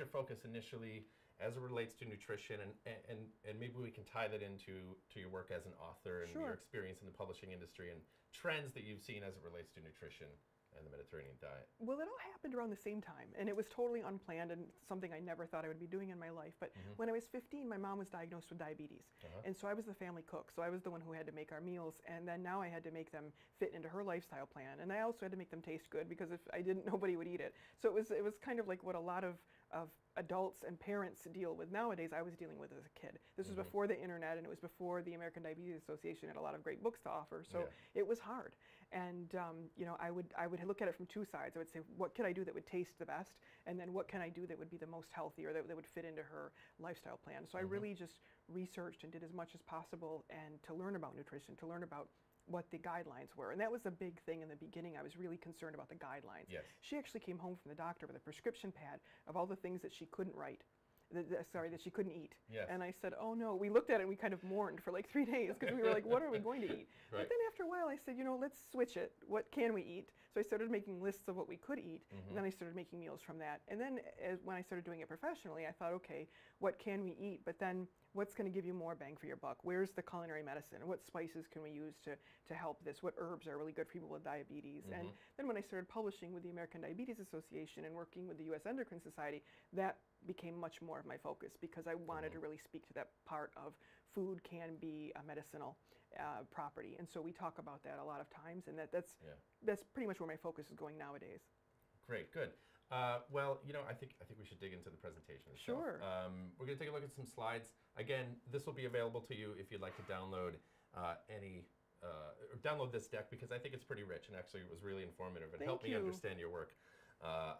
your focus initially as it relates to nutrition, and maybe we can tie that into your work as an author and your experience in the publishing industry and trends that you've seen as it relates to nutrition and the Mediterranean diet? Well, it all happened around the same time, and it was totally unplanned and something I never thought I would be doing in my life. But when I was 15, my mom was diagnosed with diabetes, and so I was the family cook, so I was the one who had to make our meals, and then now I had to make them fit into her lifestyle plan, and I also had to make them taste good, because if I didn't, nobody would eat it. So it was kind of like what a lot of adults and parents deal with nowadays. I was dealing with as a kid. This was before the internet, and it was before the American Diabetes Association had a lot of great books to offer, so it was hard. And you know, I would look at it from two sides. I would say, what could I do that would taste the best, and then what can I do that would be the most healthy, or that would fit into her lifestyle plan. So I really just researched and did as much as possible, and to learn about nutrition, to learn about what the guidelines were. And that was a big thing in the beginning. I was really concerned about the guidelines. Yes. She actually came home from the doctor with a prescription pad of all the things that she couldn't write. That she couldn't eat. Yes. And I said, oh no. We looked at it and we kind of mourned for like 3 days, because we were like, what are we going to eat? Right. But then after a while I said, you know, let's switch it. What can we eat? So I started making lists of what we could eat, and then I started making meals from that. And then when I started doing it professionally, I thought, okay, what can we eat? But then what's going to give you more bang for your buck? Where's the culinary medicine? What spices can we use to help this? What herbs are really good for people with diabetes? And then when I started publishing with the American Diabetes Association and working with the U.S. Endocrine Society, that became much more of my focus, because I wanted to really speak to that part of food can be a medicinal property. And so we talk about that a lot of times, and that's pretty much where my focus is going nowadays. Great, good. Well, you know, I think we should dig into the presentation itself. Sure. We're going to take a look at some slides. Again, this will be available to you if you'd like to download download this deck, because I think it's pretty rich, and actually it was really informative. It helped me understand your work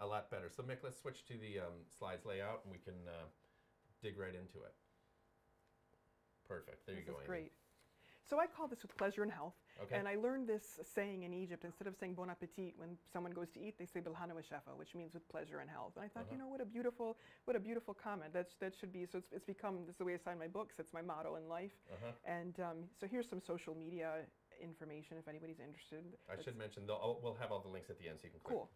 a lot better. So Mick, let's switch to the slides layout, and we can dig right into it. Perfect. There you go, Amy. This is great. So I call this with pleasure and health, and I learned this saying in Egypt. Instead of saying bon appetit when someone goes to eat, they say bilhana wa shafa, which means with pleasure and health. And I thought, you know, what a beautiful comment. That should be. So it's become, this is the way I sign my books. It's my motto in life. And so here's some social media information if anybody's interested. I should mention, we'll have all the links at the end, so you can click. Cool.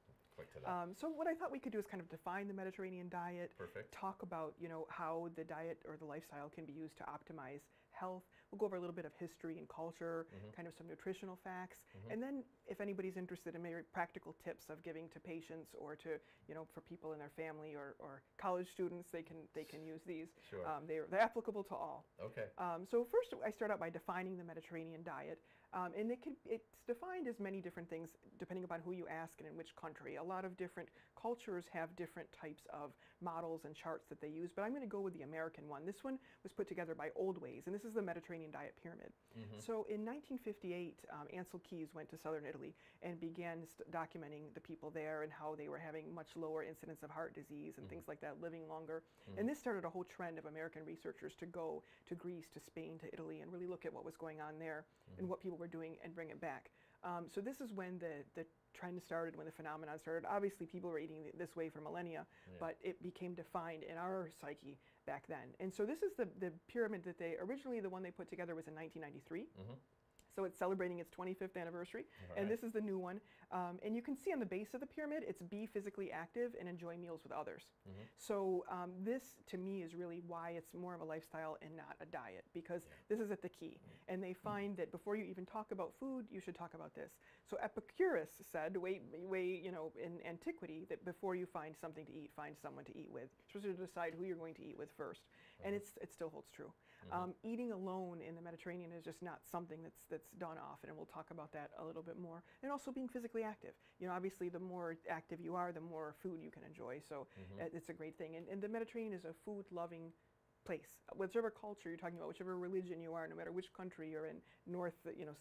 So what I thought we could do is kind of define the Mediterranean diet. Perfect. Talk about, you know, how the diet or the lifestyle can be used to optimize health. We'll go over a little bit of history and culture, kind of some nutritional facts, and then if anybody's interested in maybe practical tips of giving to patients or to, you know, for people in their family or college students, they can use these. Sure. They're applicable to all. Okay. So first, I start out by defining the Mediterranean diet, and it's defined as many different things depending upon who you ask and in which country. A lot of different cultures have different types of models and charts that they use, but I'm going to go with the American one. This one was put together by Old Ways, and this is the Mediterranean diet pyramid. So in 1958, Ansel Keys went to southern Italy and began documenting the people there and how they were having much lower incidence of heart disease and things like that, living longer. And this started a whole trend of American researchers to go to Greece, to Spain, to Italy, and really look at what was going on there and what people were doing and bring it back. So this is when the trend started, when the phenomenon started. Obviously people were eating this way for millennia, but it became defined in our psyche back then. And so this is the pyramid that they originally, the one they put together was in 1993. So it's celebrating its 25th anniversary, and this is the new one. And you can see on the base of the pyramid, it's be physically active and enjoy meals with others. So this, to me, is really why it's more of a lifestyle and not a diet, because this is at the key. And they find that before you even talk about food, you should talk about this. So Epicurus said, way, you know, in antiquity, that before you find something to eat, find someone to eat with. You're supposed to decide who you're going to eat with first, and it still holds true. Eating alone in the Mediterranean is just not something that's done often, and we'll talk about that a little bit more. And also being physically active. You know, obviously the more active you are, the more food you can enjoy, so it's a great thing. And the Mediterranean is a food-loving place. Whichever culture you're talking about, whichever religion you are, no matter which country you're in,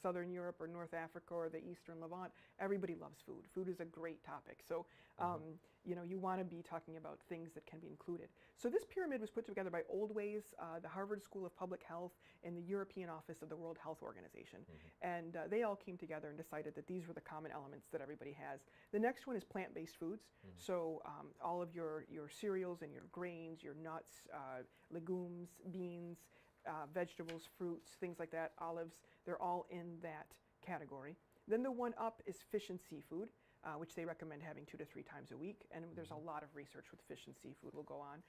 Southern Europe or North Africa or the Eastern Levant, everybody loves food. Food is a great topic. So, you know, you want to be talking about things that can be included. So this pyramid was put together by Old Ways, the Harvard School of Public Health, and the European Office of the World Health Organization. And they all came together and decided that these were the common elements that everybody has. The next one is plant-based foods. So all of your cereals and your grains, your nuts, legumes, beans, vegetables, fruits, things like that, olives, they're all in that category. Then the one up is fish and seafood. which they recommend having 2 to 3 times a week. And there's a lot of research with fish and seafood will go on.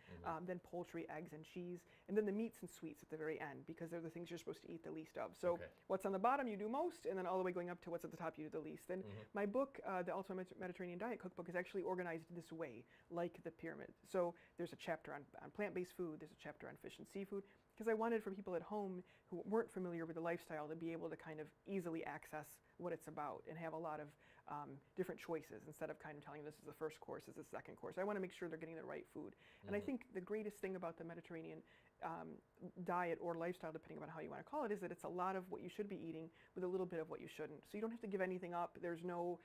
Then poultry, eggs, and cheese. And then the meats and sweets at the very end, because they're the things you're supposed to eat the least of. So what's on the bottom you do most, and then all the way going up to what's at the top you do the least. And my book, The Ultimate Mediterranean Diet Cookbook, is actually organized this way, like the pyramid. So there's a chapter on plant-based food, there's a chapter on fish and seafood, because I wanted for people at home who weren't familiar with the lifestyle to be able to kind of easily access what it's about and have a lot of different choices instead of kind of telling you this is the first course, this is the second course. I want to make sure they're getting the right food. And I think the greatest thing about the Mediterranean diet or lifestyle, depending on how you want to call it, is that it's a lot of what you should be eating with a little bit of what you shouldn't. So you don't have to give anything up. There's no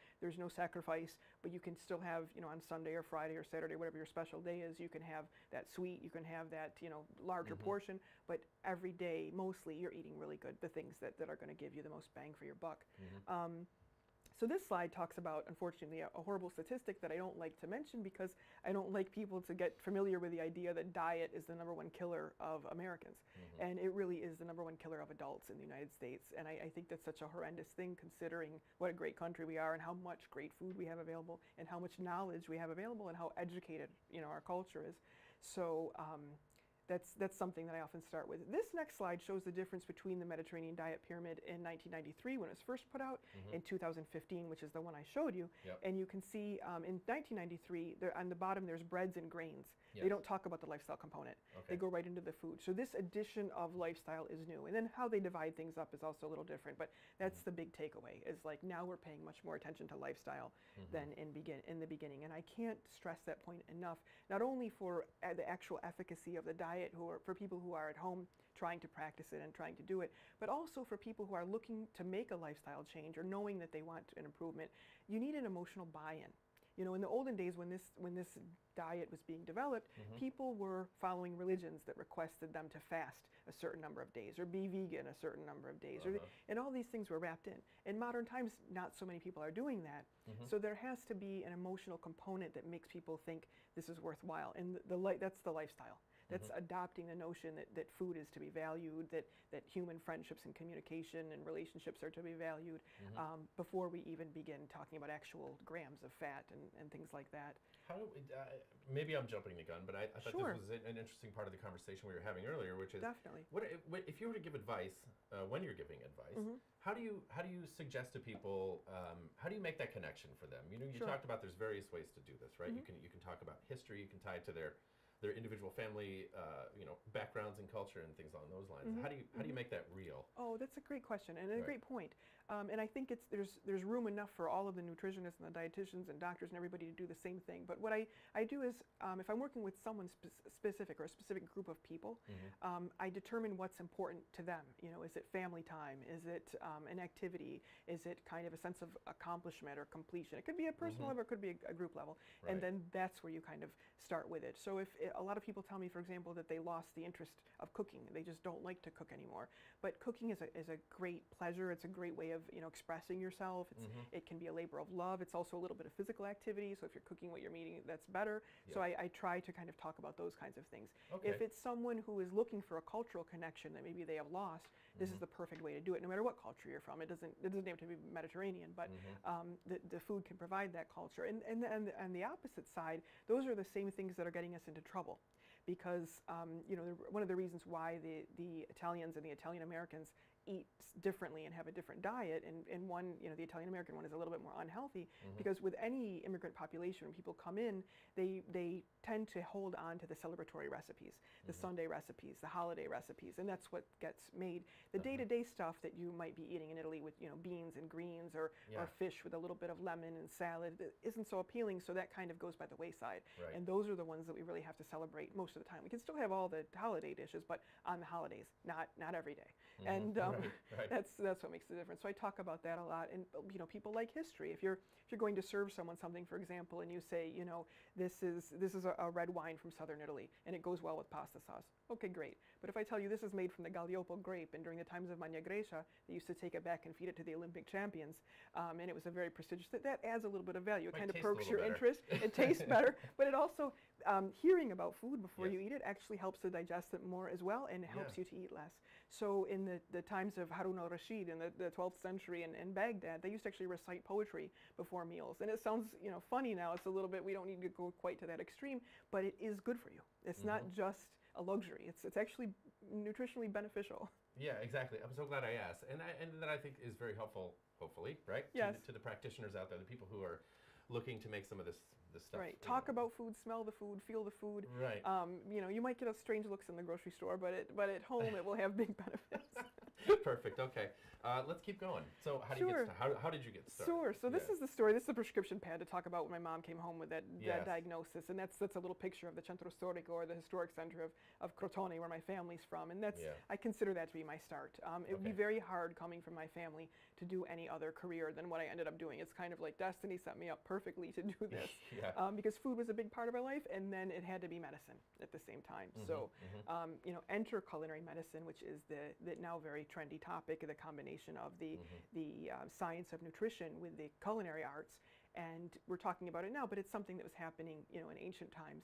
sacrifice, but you can still have, you know, on Sunday or Friday or Saturday, whatever your special day is, you can have that sweet, you can have that, you know, larger portion, but every day, mostly, you're eating really good, the things that are going to give you the most bang for your buck. So this slide talks about, unfortunately, a horrible statistic that I don't like to mention because I don't like people to get familiar with the idea that diet is the #1 killer of Americans. And it really is the #1 killer of adults in the United States. And I think that's such a horrendous thing, considering what a great country we are and how much great food we have available and how much knowledge we have available and how educated, you know, our culture is. So That's something that I often start with. This next slide shows the difference between the Mediterranean diet pyramid in 1993, when it was first put out, and 2015, which is the one I showed you. And you can see in 1993, there, on the bottom, there's breads and grains. They don't talk about the lifestyle component. They go right into the food. So this addition of lifestyle is new. And then how they divide things up is also a little different, but that's the big takeaway, is like now we're paying much more attention to lifestyle than in the beginning. And I can't stress that point enough, not only for the actual efficacy of the diet, for people who are at home trying to practice it and trying to do it, but also for people who are looking to make a lifestyle change or knowing that they want an improvement. You need an emotional buy-in. You know, in the olden days when this diet was being developed, people were following religions that requested them to fast a certain number of days or be vegan a certain number of days, and all these things were wrapped in. In modern times, not so many people are doing that, so there has to be an emotional component that makes people think this is worthwhile, and that's the lifestyle. That's adopting the notion that food is to be valued, that human friendships and communication and relationships are to be valued before we even begin talking about actual grams of fat and things like that. Maybe I'm jumping the gun, but I thought this was an interesting part of the conversation we were having earlier, which is what if you were to give advice, when you're giving advice, how do you suggest to people, how do you make that connection for them? You know, you talked about there's various ways to do this, right? You can talk about history, you can tie it to their individual family, you know, backgrounds and culture and things along those lines. How do you make that real? Oh, that's a great question and a great point. And I think there's room enough for all of the nutritionists and the dietitians and doctors and everybody to do the same thing. But what I do is, if I'm working with someone specific or a specific group of people, I determine what's important to them. You know, is it family time? Is it an activity? Is it kind of a sense of accomplishment or completion? It could be a personal level, it could be a group level. And then that's where you kind of start with it. So if a lot of people tell me, for example, that they lost the interest of cooking. They just don't like to cook anymore. But cooking is a great pleasure. It's a great way of, you know, expressing yourself. It can be a labor of love. It's also a little bit of physical activity. So if you're cooking what you're eating, that's better. So I try to kind of talk about those kinds of things. If it's someone who is looking for a cultural connection that maybe they have lost, this is the perfect way to do it, no matter what culture you're from. It doesn't have to be Mediterranean, but the food can provide that culture. And the opposite side, those are the same things that are getting us into trouble, because you know, one of the reasons why the Italians and the Italian Americans eat differently and have a different diet, and one, you know, the Italian American one is a little bit more unhealthy, because with any immigrant population, when people come in, they tend to hold on to the celebratory recipes, the Sunday recipes, the holiday recipes, and that's what gets made. The day-to-day stuff that you might be eating in Italy with, you know, beans and greens or fish with a little bit of lemon and salad isn't so appealing, so that kind of goes by the wayside. And those are the ones that we really have to celebrate most of the time. We can still have all the holiday dishes, but on the holidays, not every day. And that's what makes the difference. So I talk about that a lot, and you know, people like history. If you're going to serve someone something, for example, and you say, you know, this is a red wine from southern Italy, and it goes well with pasta sauce. Okay, great. But if I tell you this is made from the Galliopo grape, and during the times of Magna Graecia, they used to take it back and feed it to the Olympic champions, and it was a very prestigious. That adds a little bit of value. It kind of perks your interest. It tastes better, but it also hearing about food before you eat it actually helps to digest it more as well, and it helps you to eat less. So in the times of Harun al-Rashid in the 12th century in Baghdad, they used to actually recite poetry before meals. And it sounds, you know, funny now. It's a little bit, we don't need to go quite to that extreme, but it is good for you. It's not just a luxury. It's actually nutritionally beneficial. Yeah, exactly. I'm so glad I asked. And that I think is very helpful, hopefully, right? Yes. To the practitioners out there, the people who are looking to make some of this stuff. Right. Talk about food, smell the food, feel the food. Right. You know, you might get a strange looks in the grocery store, but at home it will have big benefits. Perfect. Okay. Let's keep going. So how do you get started? How did you get started? Sure. So this is the story. This is the prescription pad to talk about when my mom came home with that diagnosis. And that's a little picture of the Centro Storico, or the historic center of Crotone, where my family's from. And that's I consider that to be my start. It would be very hard coming from my family to do any other career than what I ended up doing. It's kind of like destiny set me up perfectly to do this. Because food was a big part of my life, and then it had to be medicine at the same time. So, you know, enter culinary medicine, which is the now very trendy topic, the combination of the science of nutrition with the culinary arts. And we're talking about it now, but it's something that was happening, you know, in ancient times.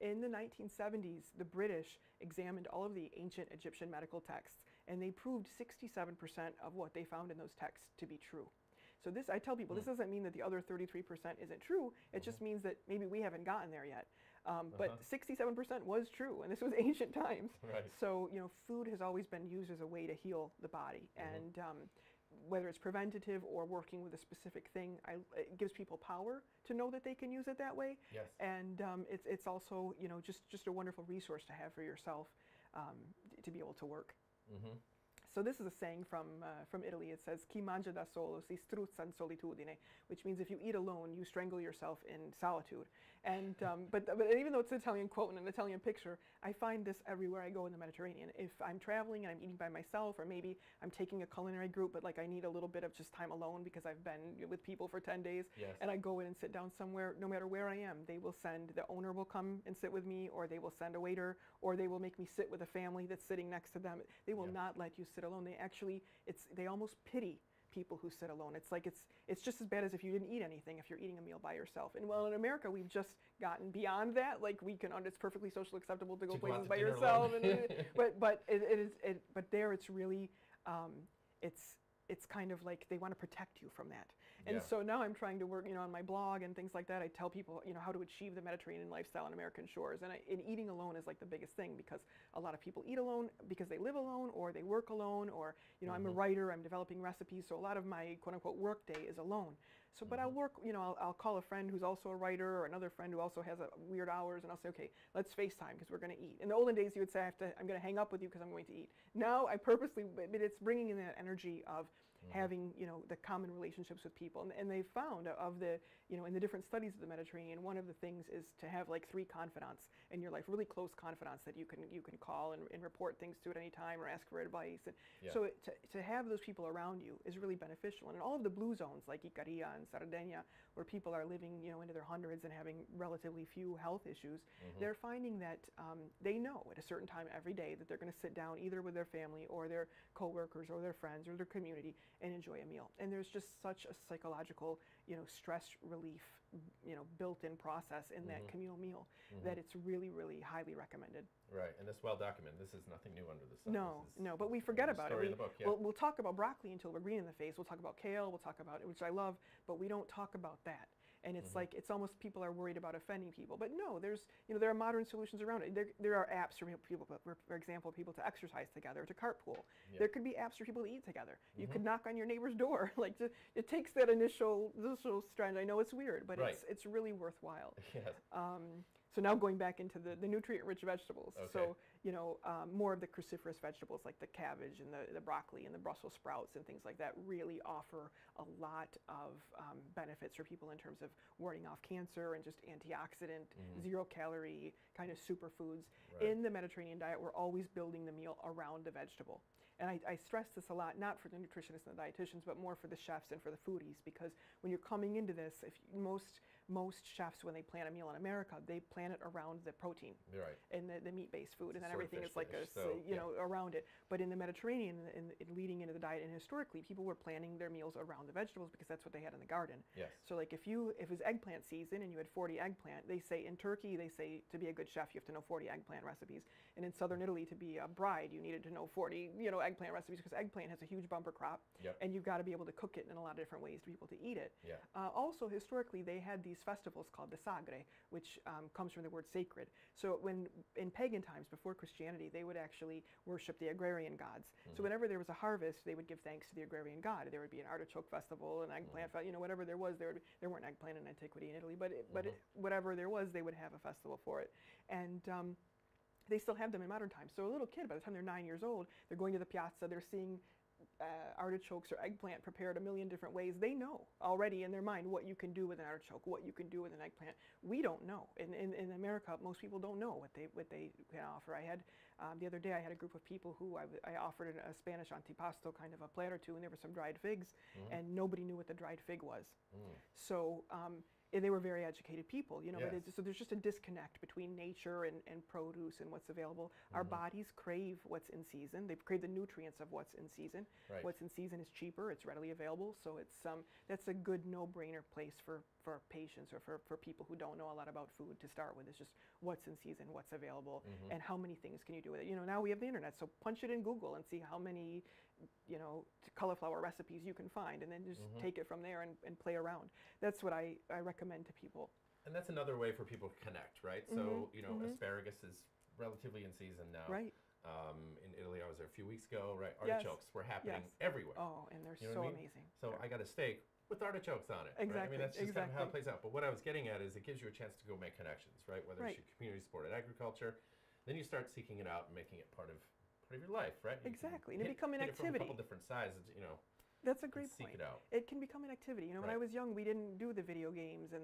In the 1970s, the British examined all of the ancient Egyptian medical texts, and they proved 67% of what they found in those texts to be true. So this, I tell people, this doesn't mean that the other 33% isn't true. It just means that maybe we haven't gotten there yet. But 67% was true, and this was ancient times. Right. So, you know, food has always been used as a way to heal the body. And whether it's preventative or working with a specific thing, it gives people power to know that they can use it that way. Yes. And it's also, you know, just a wonderful resource to have for yourself to be able to work. So this is a saying from Italy. It says, "Chi mangia da solo si struzza in solitudine," which means if you eat alone, you strangle yourself in solitude. And but even though it's an Italian quote and an Italian picture, I find this everywhere I go in the Mediterranean. If I'm traveling and I'm eating by myself, or maybe I'm taking a culinary group, but like I need a little bit of just time alone because I've been with people for 10 days, and I go in and sit down somewhere, no matter where I am, they will send, the owner will come and sit with me, or they will send a waiter, or they will make me sit with a family that's sitting next to them. They will not let you sit alone. They actually, they almost pity people who sit alone. It's like it's just as bad as if you didn't eat anything, if you're eating a meal by yourself. And well, in America, we've just gotten beyond that. Like we can, it's perfectly socially acceptable to go places by yourself. And, but there, it's really, it's kind of like they want to protect you from that. And so now I'm trying to work, you know, on my blog and things like that. I tell people, you know, how to achieve the Mediterranean lifestyle on American shores. And eating alone is like the biggest thing, because a lot of people eat alone because they live alone or they work alone, or, you know, I'm a writer, I'm developing recipes. So a lot of my quote unquote work day is alone. So, but I'll work, you know, I'll call a friend who's also a writer, or another friend who also has weird hours, and I'll say, okay, let's FaceTime because we're going to eat. In the olden days, you would say, I'm going to hang up with you because I'm going to eat. Now I purposely, but it's bringing in that energy of having, you know, the common relationships with people. And they've found of the, you know, in the different studies of the Mediterranean, one of the things is to have like 3 confidants in your life, really close confidants that you can call and report things to at any time, or ask for advice. And so to have those people around you is really beneficial. And in all of the blue zones like Ikaria and Sardegna, where people are living, you know, into their hundreds and having relatively few health issues, they're finding that they know at a certain time every day that they're going to sit down either with their family or their coworkers or their friends or their community and enjoy a meal. And there's just such a psychological, you know, stress relief, you know, built-in process in that communal meal that it's really, really highly recommended. Right, and it's well documented. This is nothing new under the sun. No, no, but we forget about it. We'll talk about broccoli until we're green in the face. We'll talk about kale, we'll talk about it, which I love, but we don't talk about that. And it's like, it's almost people are worried about offending people. But no, there's, you know, there are modern solutions around it. There are apps for people, for example, people to exercise together, to carpool. There could be apps for people to eat together. You could knock on your neighbor's door. Like, it takes that initial strand. I know it's weird, but it's really worthwhile. So now going back into the nutrient-rich vegetables. So, you know, more of the cruciferous vegetables like the cabbage and the broccoli and the Brussels sprouts and things like that really offer a lot of benefits for people in terms of warding off cancer and just antioxidant, zero-calorie kind of superfoods. In the Mediterranean diet, we're always building the meal around the vegetable. And I stress this a lot, not for the nutritionists and the dietitians, but more for the chefs and for the foodies, because when you're coming into this, if most most chefs, when they plan a meal in America, they plan it around the protein, right, and the meat-based food, and then everything is like a, so, you know, around it. But in the Mediterranean, in leading into the diet, and historically, people were planning their meals around the vegetables because that's what they had in the garden. Yes. So like if it was eggplant season and you had 40 eggplant, they say in Turkey, they say to be a good chef, you have to know 40 eggplant recipes. And in southern Italy, to be a bride, you needed to know 40, you know, eggplant recipes, because eggplant has a huge bumper crop, yep, and you've got to be able to cook it in a lot of different ways to be able to eat it. Yeah. Also, historically, they had these festivals called the Sagre, which comes from the word sacred. So when in pagan times, before Christianity, they would actually worship the agrarian gods. Mm-hmm. So whenever there was a harvest, they would give thanks to the agrarian god. There would be an artichoke festival, an eggplant, mm-hmm, you know, whatever there was. There weren't eggplant in antiquity in Italy, but it, mm-hmm, but it, whatever there was, they would have a festival for it. And they still have them in modern times. So a little kid, by the time they're 9 years old, they're going to the piazza, they're seeing artichokes or eggplant prepared a million different ways. They know already in their mind what you can do with an artichoke, what you can do with an eggplant. We don't know. In America, most people don't know what they can offer. I had the other day, I had a group of people who I offered a Spanish antipasto, kind of a platter or two, and there were some dried figs, mm-hmm, and nobody knew what the dried fig was. Mm. So and they were very educated people, you know, yes, but so there's just a disconnect between nature and produce and what's available. Mm-hmm. Our bodies crave what's in season. They crave the nutrients of what's in season. Right. What's in season is cheaper, it's readily available, so it's that's a good no-brainer place for patients or for people who don't know a lot about food to start with. It's just what's in season, what's available, mm-hmm, and how many things can you do with it. You know, now we have the internet, so punch it in Google and see how many, you know, cauliflower recipes you can find, and then just mm-hmm take it from there and play around. That's what I recommend to people. And that's another way for people to connect, right? Mm-hmm. So, you know, mm-hmm, asparagus is relatively in season now. Right. In Italy, I was there a few weeks ago, right? Artichokes, yes, were happening, yes, everywhere. Oh, and they're, you know, so, I mean, amazing. So sure. I got a steak with artichokes on it. Exactly. Right? I mean, that's just kind of how it plays out. But what I was getting at is it gives you a chance to go make connections, right? Whether it's your community, sport, and agriculture, then you start seeking it out and making it part of your life, right? You exactly. And it becomes an activity. From a couple different sizes, you know. That's a great point. Seek it out. It can become an activity. You know, right, when I was young, we didn't do the video games and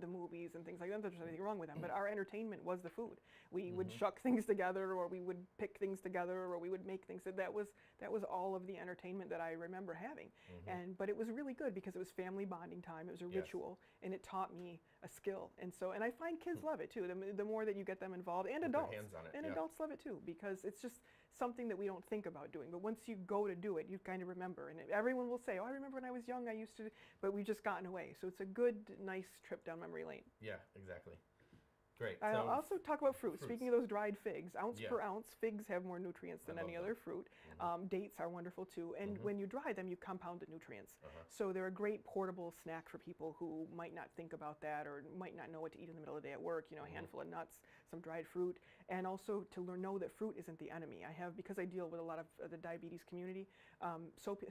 the movies and things like that. There's nothing wrong with them, but our entertainment was the food. We mm-hmm would shuck things together, or we would pick things together, or we would make things. That was all of the entertainment that I remember having. Mm-hmm. But it was really good because it was family bonding time. It was a yes ritual, and it taught me a skill. And I find kids love it too. The more that you get them involved, and with adults, their hands on it, and yeah, adults love it too, because it's just something that we don't think about doing. But once you go to do it, you kind of remember. And everyone will say, oh, I remember when I was young, I used to, but we've just gotten away. So it's a good, nice trip down memory lane. Yeah, exactly. Great. I'll also talk about fruit. Speaking of those dried figs, ounce yeah per ounce, figs have more nutrients than any other fruit. Mm-hmm. Dates are wonderful too. And mm-hmm when you dry them, you compound the nutrients. Uh-huh. So they're a great portable snack for people who might not think about that or might not know what to eat in the middle of the day at work. You know, mm-hmm, a handful of nuts, some dried fruit, and also to know that fruit isn't the enemy. Because I deal with a lot of the diabetes community,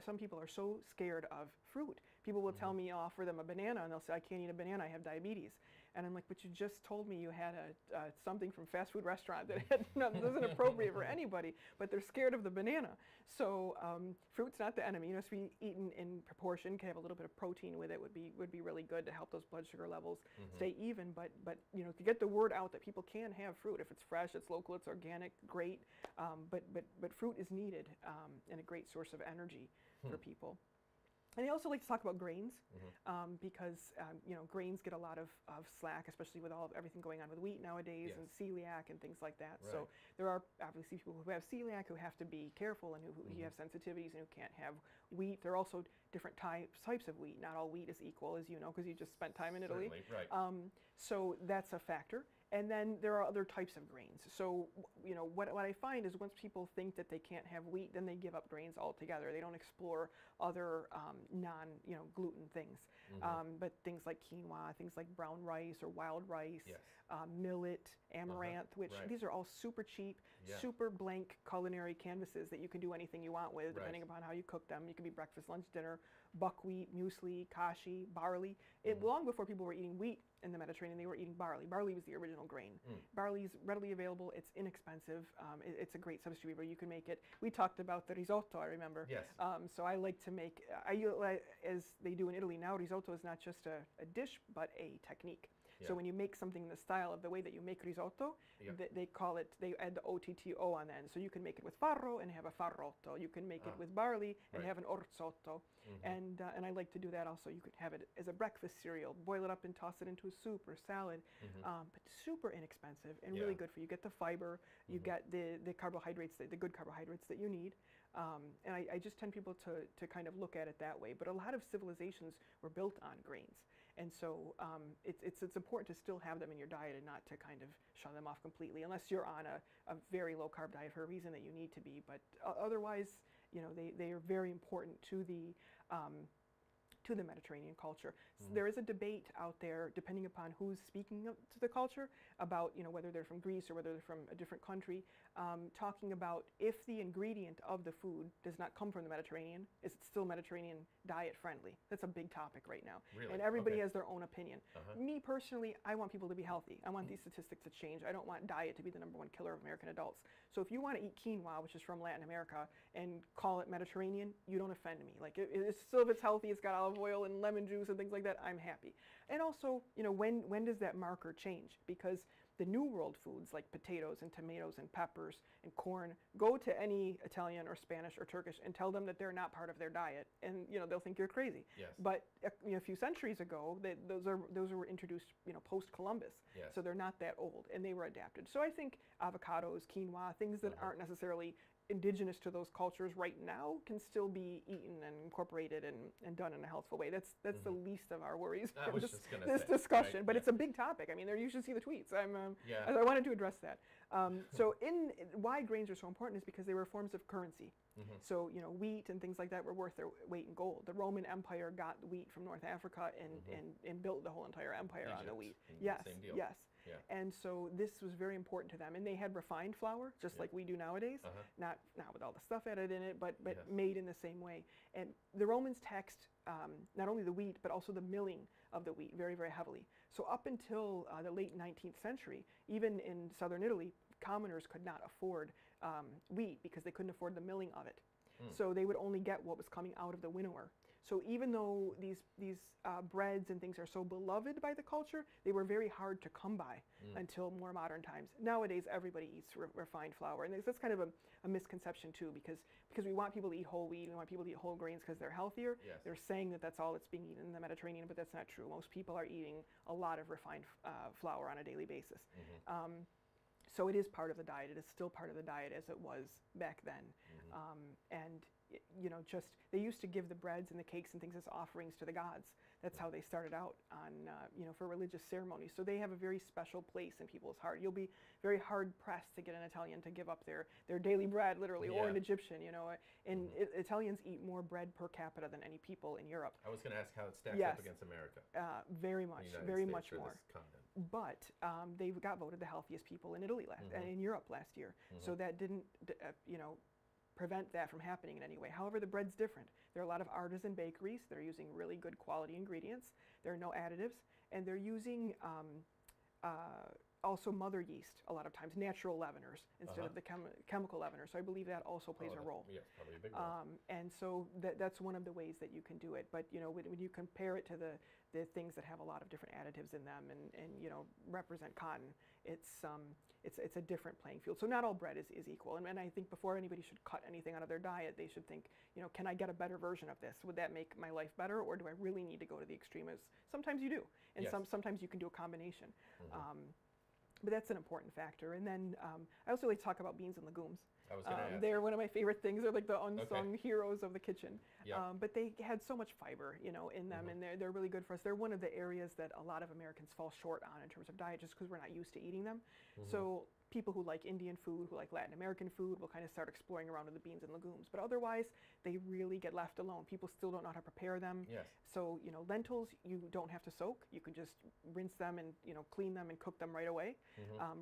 some people are so scared of fruit. People will mm-hmm tell me, I'll offer them a banana, and they'll say, I can't eat a banana, I have diabetes. And I'm like, but you just told me you had something from fast food restaurant that wasn't appropriate for anybody, but they're scared of the banana. So fruit's not the enemy. You know, it's being eaten in proportion. Can have a little bit of protein with it would be really good to help those blood sugar levels mm-hmm stay even. But you know, to get the word out that people can have fruit if it's fresh, it's local, it's organic, great. But fruit is needed and a great source of energy for people. And I also like to talk about grains mm-hmm because you know, grains get a lot of slack, especially with everything going on with wheat nowadays yes and celiac and things like that. Right. So there are obviously people who have celiac who have to be careful and who mm-hmm have sensitivities and who can't have wheat. There are also different types of wheat. Not all wheat is equal, as you know, because you just spent time in Italy. Certainly, right. So that's a factor. And then there are other types of grains. So, you know, what I find is once people think that they can't have wheat, then they give up grains altogether. They don't explore other you know, gluten things. Mm-hmm. But things like quinoa, things like brown rice or wild rice, yes, millet, amaranth, which right these are all super cheap, yeah, super blank culinary canvases that you can do anything you want with, right, depending upon how you cook them. You can be breakfast, lunch, dinner, buckwheat, muesli, kashi, barley. Mm-hmm. Long before people were eating wheat in the Mediterranean, they were eating barley. Barley was the original grain. Mm. Barley is readily available. It's inexpensive. It's a great substitute where you can make it. We talked about the risotto, I remember. Yes. So I like to make, as they do in Italy now, risotto is not just a dish, but a technique. Yeah. So when you make something in the style of the way that you make risotto, yeah, they call it, they add the O-T-T-O on the end. So you can make it with farro and have a farrotto. You can make it with barley and have an orzotto. Mm-hmm. And I like to do that also. You could have it as a breakfast cereal, boil it up and toss it into a soup or salad. Mm-hmm. But super inexpensive and really good for you. You get the fiber, you get the carbohydrates, the good carbohydrates that you need. And I just tend people to kind of look at it that way. But a lot of civilizations were built on grains. And so it's important to still have them in your diet and not to kind of shun them off completely, unless you're on a very low-carb diet for a reason that you need to be. But otherwise, you know, they are very important to the Mediterranean culture. So there is a debate out there, depending upon who's speaking to the culture, about, you know, whether they're from Greece or whether they're from a different country, talking about if the ingredient of the food does not come from the Mediterranean, is it still Mediterranean diet friendly? That's a big topic right now. Really? And everybody has their own opinion. Me personally, I want people to be healthy. I want these statistics to change. I don't want diet to be the #1 killer of American adults. So if you want to eat quinoa, which is from Latin America, and call it Mediterranean, you don't offend me. Like, it's still, if it's healthy, it's got olive oil and lemon juice and things like that, I'm happy. And also, you know, when does that marker change? Because the New World foods like potatoes and tomatoes and peppers and corn, go to any Italian or Spanish or Turkish and tell them that they're not part of their diet, and, you know, they'll think you're crazy. Yes. But you know, a few centuries ago, those were introduced, you know, post-Columbus. Yes. So they're not that old, and they were adapted. So I think avocados, quinoa, things that aren't necessarily indigenous to those cultures right now can still be eaten and incorporated and done in a healthful way. That's the least of our worries from this discussion, right? But it's a big topic. I mean, you should see the tweets. I wanted to address that. So why grains are so important is because they were forms of currency. So, you know, wheat and things like that were worth their weight in gold. The Roman Empire got wheat from North Africa and built the whole entire empire on the wheat. Yes. And so this was very important to them. And they had refined flour, just like we do nowadays, not with all the stuff added in it, but made in the same way. And the Romans taxed not only the wheat, but also the milling of the wheat very, very heavily. So up until the late 19th century, even in southern Italy, commoners could not afford wheat because they couldn't afford the milling of it. So they would only get what was coming out of the winnower. So even though these breads and things are so beloved by the culture, they were very hard to come by until more modern times. Nowadays, everybody eats refined flour, and that's kind of a misconception too, because we want people to eat whole wheat, and we want people to eat whole grains because they're healthier. Yes. They're saying that that's all that's being eaten in the Mediterranean, but that's not true. Most people are eating a lot of refined flour on a daily basis. So it is part of the diet. It is still part of the diet as it was back then. And you know, just they used to give the breads and the cakes and things as offerings to the gods. That's how they started out on you know, for religious ceremonies. So they have a very special place in people's heart. You'll be very hard pressed to get an Italian to give up their daily bread, literally, or an Egyptian. You know, and Italians eat more bread per capita than any people in Europe. I was going to ask how it stacks up against America. Very much, very much more. But they got voted the healthiest people in Italy last and in Europe last year. So that didn't you know, prevent that from happening in any way. However, the bread's different. There are a lot of artisan bakeries. They're using really good quality ingredients. There are no additives, and they're using also mother yeast a lot of times, natural leaveners instead of the chemical leaveners. So I believe that also plays a role. Yes, probably a big role. And so that's one of the ways that you can do it. But you know, when you compare it to the things that have a lot of different additives in them and you know, represent cotton, it's a different playing field. So not all bread is equal. And I think before anybody should cut anything out of their diet, they should think, you know, can I get a better version of this? Would that make my life better, or do I really need to go to the extremes? Sometimes you do, and sometimes you can do a combination. But that's an important factor. And then I also like to talk about beans and legumes. I was gonna ask. They're one of my favorite things. They're like the unsung heroes of the kitchen. But they had so much fiber, you know, in them, and they're really good for us. They're one of the areas that a lot of Americans fall short on in terms of diet, just because we're not used to eating them. So people who like Indian food, who like Latin American food, will kind of start exploring around with the beans and legumes. But otherwise, they really get left alone. People still don't know how to prepare them. So, you know, lentils, you don't have to soak. You can just rinse them and, you know, clean them and cook them right away.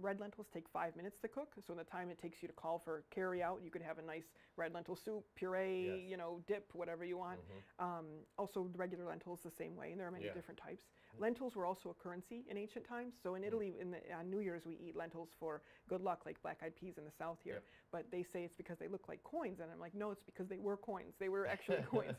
Red lentils take 5 minutes to cook. So in the time it takes you to call for carry out, you could have a nice red lentil soup, puree, you know, dip, whatever you want. Also, regular lentils the same way, and there are many different types. Lentils were also a currency in ancient times. So in Italy, on New Year's, we eat lentils for good luck, like black-eyed peas in the South here. But they say it's because they look like coins, and I'm like, no, it's because they were coins. They were actually coins.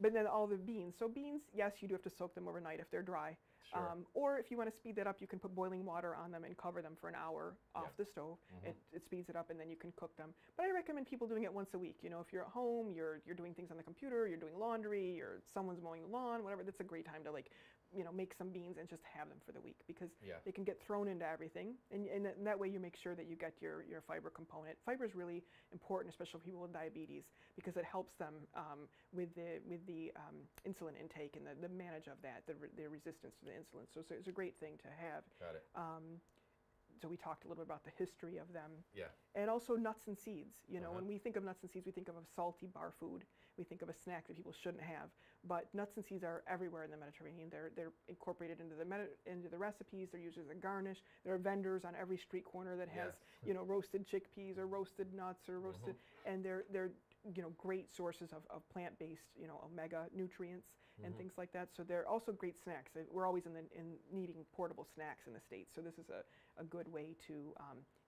But then all the beans. So beans, yes, you do have to soak them overnight if they're dry. Sure. Or if you want to speed that up, you can put boiling water on them and cover them for an hour off the stove. Mm-hmm. It speeds it up, and then you can cook them. But I recommend people doing it once a week. You know, if you're at home, you're doing things on the computer, you're doing laundry, someone's mowing the lawn, whatever. That's a great time to, like, you know, make some beans and just have them for the week, because they can get thrown into everything. And that way you make sure that you get your fiber component. Fiber is really important, especially for people with diabetes, because it helps them with the insulin intake and the manage of that, the resistance to the insulin. So it's a great thing to have. Got it. So we talked a little bit about the history of them. Yeah. And also nuts and seeds. You know, when we think of nuts and seeds, we think of a salty bar food. We think of a snack that people shouldn't have. But nuts and seeds are everywhere in the Mediterranean. They're incorporated into the recipes. They're used as a garnish. There are vendors on every street corner that has you know, roasted chickpeas or roasted nuts or roasted, and they're you know, great sources of plant-based, you know, omega nutrients and things like that. So they're also great snacks. We're always in needing portable snacks in the States. So this is a good way to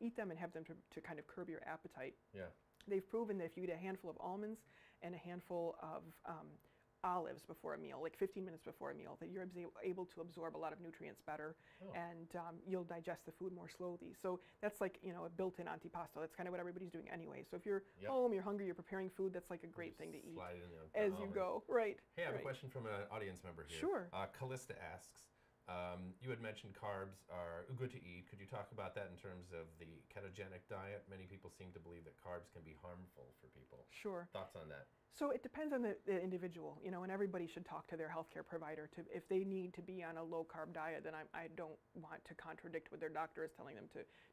eat them and have them to kind of curb your appetite. Yeah. They've proven that if you eat a handful of almonds and a handful of olives before a meal, like 15 minutes before a meal, that you're able to absorb a lot of nutrients better, and you'll digest the food more slowly. So that's like, you know, a built-in antipasto. That's kind of what everybody's doing anyway. So if you're home, you're hungry, you're preparing food, that's like a great thing to eat as you go. Right. Hey, I have a question from an audience member here. Sure. Callista asks, you had mentioned carbs are good to eat. Could you talk about that in terms of the ketogenic diet? Many people seem to believe that carbs can be harmful for people. Sure. Thoughts on that? So it depends on the individual, you know, and everybody should talk to their healthcare provider to, if they need to be on a low-carb diet, then I don't want to contradict what their doctor is telling them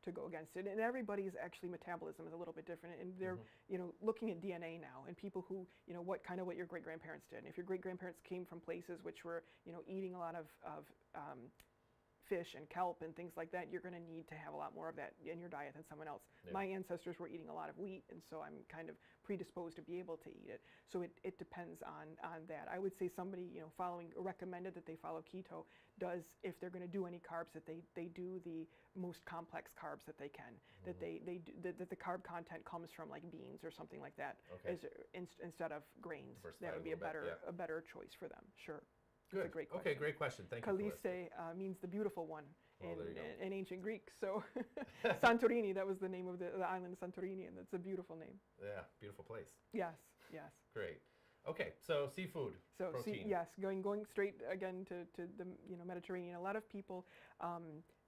to go against it. And everybody's actually metabolism is a little bit different, and they're, you know, looking at DNA now, and people who, you know, what your great-grandparents did. And if your great-grandparents came from places which were, you know, eating a lot of fish and kelp and things like that, you're going to need to have a lot more of that in your diet than someone else. Yeah. My ancestors were eating a lot of wheat, and so I'm kind of predisposed to be able to eat it. So it depends on that. I would say somebody, you know, recommended that they follow keto does, if they're going to do any carbs, that they do the most complex carbs that they can, that they do, that the carb content comes from like beans or something like that, instead of grains. That would be a better choice for them. Sure. Good. Great question. Okay, great question. Thank you. Kaliste means the beautiful one in ancient Greek. So Santorini, that was the name of the island, Santorini, and that's a beautiful name. Yeah, beautiful place. Yes, yes. Great. Okay, so seafood, protein. Yes, going straight again to the, you know, Mediterranean. A lot of people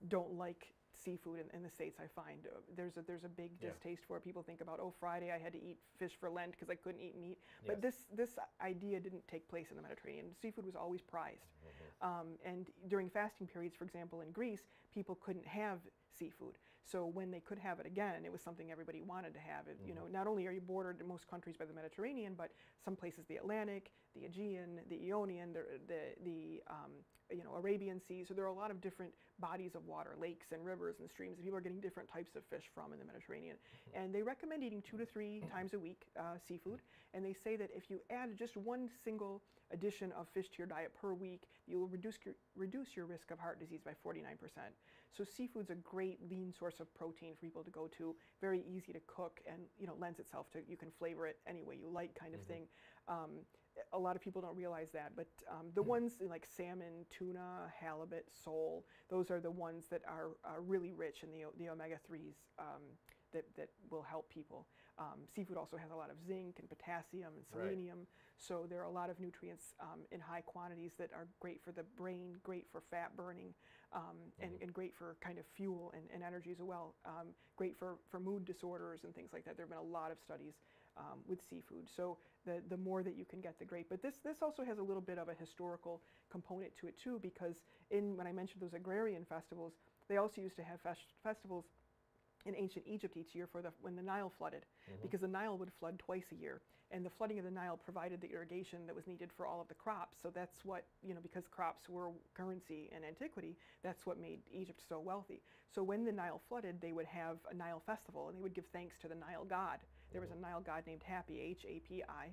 don't like seafood in the States. I find there's a big distaste for it. People think about, oh, Friday I had to eat fish for Lent because I couldn't eat meat. But this idea didn't take place in the Mediterranean. Seafood was always prized, and during fasting periods, for example, in Greece, people couldn't have seafood. So when they could have it again, it was something everybody wanted to have. It, you know, not only are you bordered in most countries by the Mediterranean, but some places the Atlantic, the Aegean, the Ionian, the you know, Arabian Sea. So there are a lot of different bodies of water, lakes and rivers and streams that people are getting different types of fish from in the Mediterranean. And they recommend eating 2 to 3 times a week seafood. And they say that if you add just one single addition of fish to your diet per week, you will reduce your risk of heart disease by 49%. So seafood's a great lean source of protein for people to go to, very easy to cook, and, you know, lends itself to, you can flavor it any way you like, kind of thing. A lot of people don't realize that, but the ones like salmon, tuna, halibut, sole, those are the ones that are really rich in the omega-3s that will help people. Seafood also has a lot of zinc and potassium and selenium, so there are a lot of nutrients in high quantities that are great for the brain, great for fat burning, and great for kind of fuel and energy as well, great for mood disorders and things like that. There have been a lot of studies with seafood, so the more that you can get, the great. But this also has a little bit of a historical component to it too, because when I mentioned those agrarian festivals, they also used to have festivals in ancient Egypt each year when the Nile flooded, because the Nile would flood twice a year, and the flooding of the Nile provided the irrigation that was needed for all of the crops. So that's what, you know, because crops were currency in antiquity, that's what made Egypt so wealthy. So when the Nile flooded, they would have a Nile festival, and they would give thanks to the Nile god. There was a Nile god named Hapi, H-A-P-I,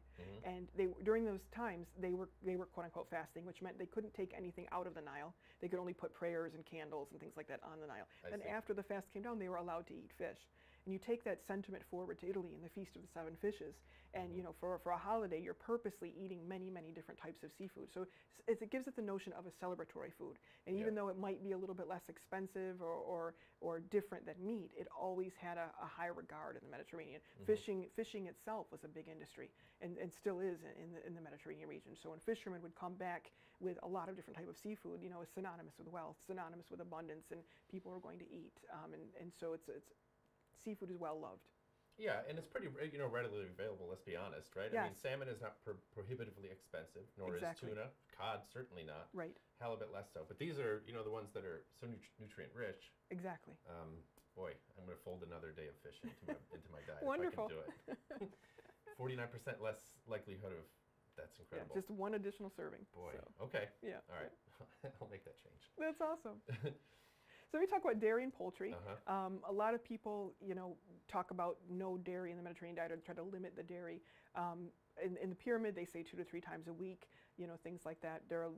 and during those times they were quote unquote fasting, which meant they couldn't take anything out of the Nile. They could only put prayers and candles and things like that on the Nile. Then after the fast came down, they were allowed to eat fish. And you take that sentiment forward to Italy and the Feast of the Seven Fishes, and you know, for a holiday, you're purposely eating many, many different types of seafood. So it gives it the notion of a celebratory food. And even though it might be a little bit less expensive or different than meat, it always had a high regard in the Mediterranean. Mm-hmm. Fishing itself was a big industry, and still is in the Mediterranean region. So when fishermen would come back with a lot of different type of seafood, you know, is synonymous with wealth, synonymous with abundance, and people are going to eat. And so it's seafood is well loved. Yeah, and it's pretty, you know, readily available, let's be honest, right? Yes. I mean, salmon is not prohibitively expensive, nor is tuna. Cod, certainly not. Right. Halibut, less so. But these are, you know, the ones that are so nutrient rich. Exactly. Boy, I'm going to fold another day of fish into my diet. Wonderful. If I can do it. 49% less likelihood of, that's incredible. Yeah, just one additional serving. Boy, so. Okay. Yeah. All right. I'll make that change. That's awesome. So we talk about dairy and poultry. Uh-huh. A lot of people, you know, talk about no dairy in the Mediterranean diet or try to limit the dairy. In the pyramid, they say 2 to 3 times a week, you know, things like that. There are,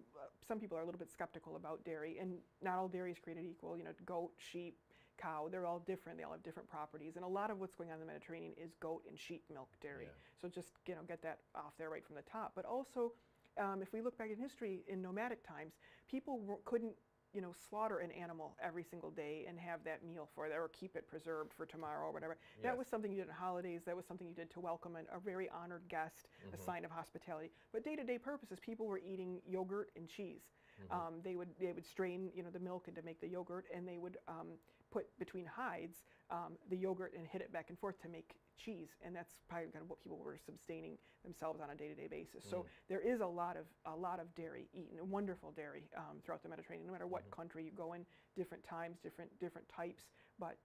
some people are a little bit skeptical about dairy, and not all dairy is created equal. You know, goat, sheep, cow, they're all different. They all have different properties, and a lot of what's going on in the Mediterranean is goat and sheep milk dairy. Yeah. So just, you know, get that off there right from the top. But also, if we look back in history, in nomadic times, people couldn't, you know, slaughter an animal every single day and have that meal for that, or keep it preserved for tomorrow or whatever. Yes. That was something you did on holidays. That was something you did to welcome a very honored guest, mm-hmm. a sign of hospitality. But day-to-day purposes, people were eating yogurt and cheese. Mm-hmm. They would strain, you know, the milk into make the yogurt, and they would put between hides the yogurt and hit it back and forth to make cheese, and that's probably kind of what people were sustaining themselves on a day-to-day basis. So there is a lot of dairy eaten, wonderful dairy throughout the Mediterranean, no matter what country you go in, different times, different types, but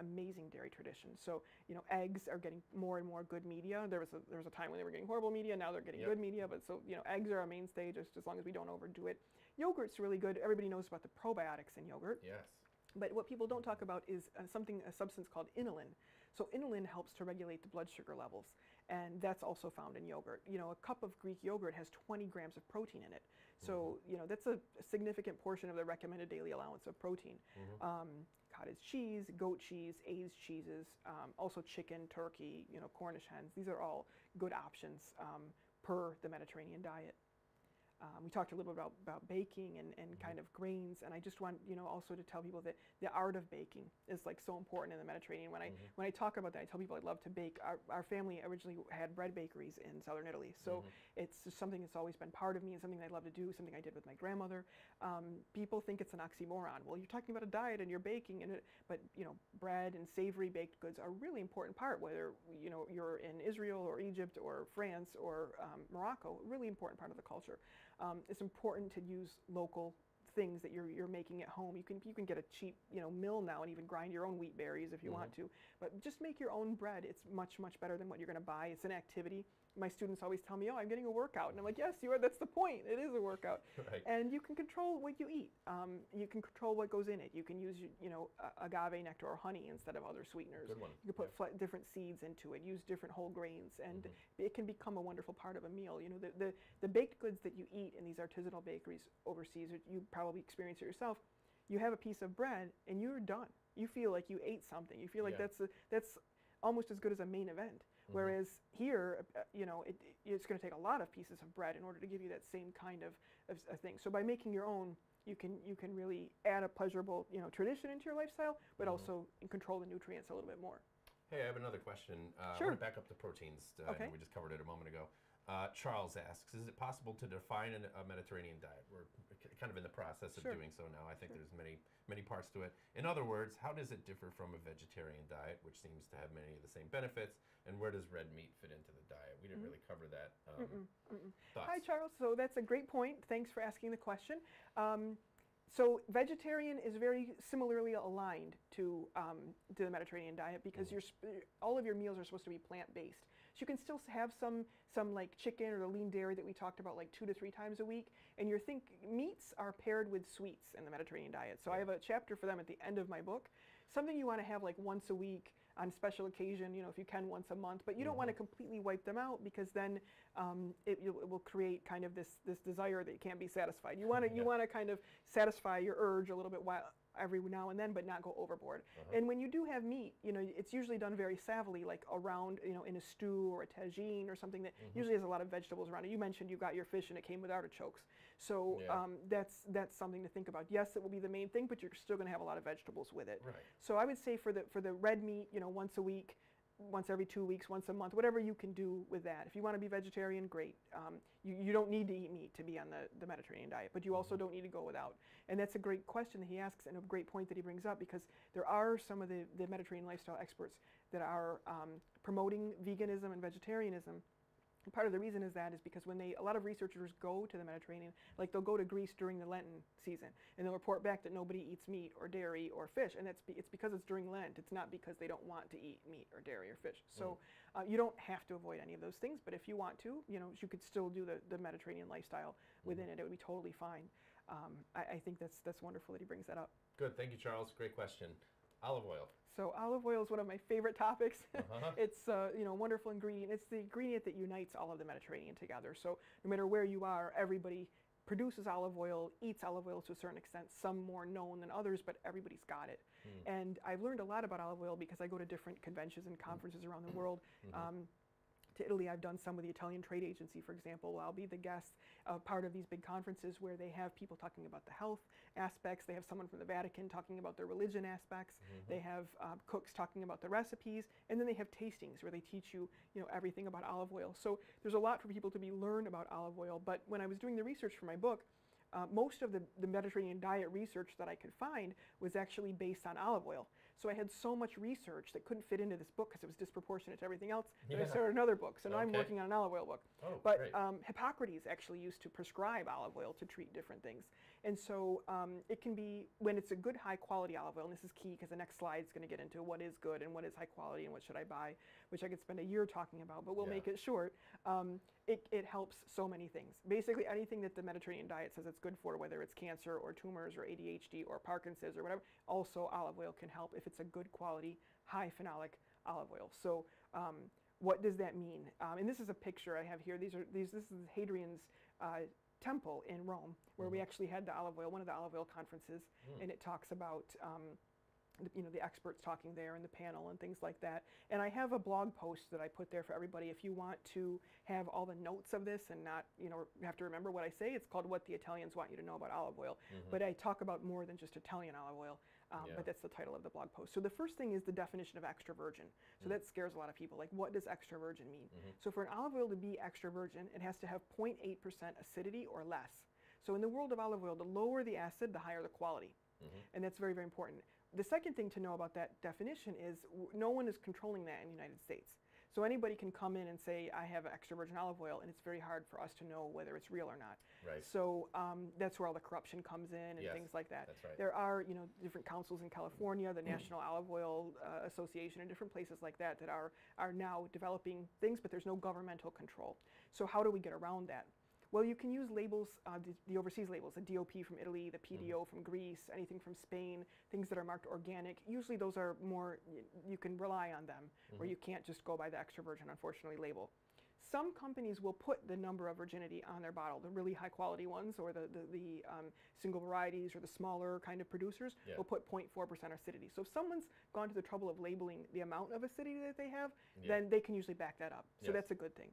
amazing dairy traditions. So, you know, eggs are getting more and more good media. There was a time when they were getting horrible media, now they're getting good media, but so, you know, eggs are our mainstay, just as long as we don't overdo it. Yogurt's really good. Everybody knows about the probiotics in yogurt. Yes. But what people don't talk about is a substance called inulin. So inulin helps to regulate the blood sugar levels, and that's also found in yogurt. You know, a cup of Greek yogurt has 20 grams of protein in it. So, you know, that's a significant portion of the recommended daily allowance of protein. Cottage cheese, goat cheese, aged cheeses, also chicken, turkey, you know, Cornish hens. These are all good options per the Mediterranean diet. We talked a little bit about baking and kind of grains, and I just want, you know, also to tell people that the art of baking is like so important in the Mediterranean. When I talk about that, I tell people I love to bake. Our family originally had bread bakeries in southern Italy, so it's just something that's always been part of me and something I'd love to do, something I did with my grandmother. People think it's an oxymoron. Well, you're talking about a diet and you're baking, but you know, bread and savory baked goods are a really important part, whether, you know, you're in Israel or Egypt or France or Morocco, a really important part of the culture. It's important to use local things that you're making at home. You can get a cheap, you know, mill now and even grind your own wheat berries if you want to, but just make your own bread. It's much, much better than what you're going to buy. It's an activity. My students always tell me, oh, I'm getting a workout. And I'm like, yes, you are. That's the point. It is a workout. Right. And you can control what you eat. You can control what goes in it. You can use, you know, agave nectar or honey instead of other sweeteners. Good one. You can put different seeds into it, use different whole grains, and it can become a wonderful part of a meal. You know, the baked goods that you eat in these artisanal bakeries overseas, you probably experience it yourself. You have a piece of bread and you're done. You feel like you ate something. You feel like that's almost as good as a main event. Whereas here, you know, it's going to take a lot of pieces of bread in order to give you that same kind of thing. So by making your own, you can really add a pleasurable, you know, tradition into your lifestyle, but also control the nutrients a little bit more. Hey, I have another question. Sure. I want to back up to proteins. I know we just covered it a moment ago. Charles asks, is it possible to define a Mediterranean diet? We're kind of in the process of doing so now. I think there's many parts to it. In other words, how does it differ from a vegetarian diet, which seems to have many of the same benefits, and where does red meat fit into the diet? We didn't really cover that. Thoughts? Hi, Charles. So that's a great point. Thanks for asking the question. So vegetarian is very similarly aligned to the Mediterranean diet because all of your meals are supposed to be plant-based. So you can still have some like chicken or the lean dairy that we talked about like 2 to 3 times a week. And you think meats are paired with sweets in the Mediterranean diet. So I have a chapter for them at the end of my book. Something you want to have like once a week on special occasion, you know, if you can once a month, but you don't want to completely wipe them out, because then it will create kind of this desire that can't be satisfied. You want to kind of satisfy your urge a little bit while every now and then, but not go overboard. And when you do have meat, you know, it's usually done very savvily, like around, you know, in a stew or a tagine or something that usually has a lot of vegetables around it. You mentioned you got your fish and it came with artichokes, so that's something to think about. Yes, it will be the main thing, but you're still going to have a lot of vegetables with it. Right. So I would say for the red meat, you know, once a week, once every 2 weeks, once a month, whatever you can do with that. If you want to be vegetarian, great. You don't need to eat meat to be on the Mediterranean diet, but you also don't need to go without. And that's a great question that he asks, and a great point that he brings up, because there are some of the Mediterranean lifestyle experts that are promoting veganism and vegetarianism. And part of the reason is because a lot of researchers go to the Mediterranean, like they'll go to Greece during the Lenten season, and they'll report back that nobody eats meat or dairy or fish, and it's because it's during Lent. It's not because they don't want to eat meat or dairy or fish. So you don't have to avoid any of those things, but if you want to, you know, you could still do the Mediterranean lifestyle within it. It would be totally fine. I think that's wonderful that he brings that up. Good, thank you, Charles. Great question. Olive oil. So olive oil is one of my favorite topics. It's you know, a wonderful ingredient. It's the ingredient that unites all of the Mediterranean together. So no matter where you are, everybody produces olive oil, eats olive oil to a certain extent, some more known than others, but everybody's got it. And I've learned a lot about olive oil because I go to different conventions and conferences around the world. To Italy, I've done some with the Italian Trade Agency, for example. I'll be the guest part of these big conferences where they have people talking about the health aspects. They have someone from the Vatican talking about their religion aspects. They have cooks talking about the recipes, and then they have tastings where they teach you, you know, everything about olive oil. So there's a lot for people to be learned about olive oil. But when I was doing the research for my book, most of the Mediterranean diet research that I could find was actually based on olive oil. So I had so much research that couldn't fit into this book because it was disproportionate to everything else that I started another book. So now I'm working on an olive oil book. But Hippocrates actually used to prescribe olive oil to treat different things. And so it can be, when it's a good high quality olive oil, and this is key because the next slide is going to get into what is good and what is high quality and what should I buy, which I could spend a year talking about, but we'll make it short. It helps so many things. Basically anything that the Mediterranean diet says it's good for, whether it's cancer or tumors or ADHD or Parkinson's or whatever, also olive oil can help if it's a good quality, high phenolic olive oil. So what does that mean? And this is a picture I have here. This is Hadrian's temple in Rome, where we actually had the olive oil, one of the olive oil conferences, and it talks about you know, the experts talking there and the panel and things like that. And I have a blog post that I put there for everybody. If you want to have all the notes of this and not, you know, have to remember what I say, it's called What the Italians Want You to Know About Olive Oil. But I talk about more than just Italian olive oil, but that's the title of the blog post. So the first thing is the definition of extra virgin. So that scares a lot of people. Like, what does extra virgin mean? So for an olive oil to be extra virgin, it has to have 0.8% acidity or less. So in the world of olive oil, the lower the acid, the higher the quality. And that's very, very important. The second thing to know about that definition is no one is controlling that in the United States. So anybody can come in and say, I have extra virgin olive oil, and it's very hard for us to know whether it's real or not. So that's where all the corruption comes in and things like that. There are, you know, different councils in California, the National Olive Oil Association, and different places like that that are now developing things, but there's no governmental control. So how do we get around that? Well, you can use labels, the overseas labels, the DOP from Italy, the PDO from Greece, anything from Spain, things that are marked organic. Usually those are more, you can rely on them, where you can't just go by the extra virgin, unfortunately, label. Some companies will put the number of virginity on their bottle, the really high quality ones, or the single varieties, or the smaller kind of producers will put 0.4% acidity. So if someone's gone to the trouble of labeling the amount of acidity that they have, then they can usually back that up. So that's a good thing.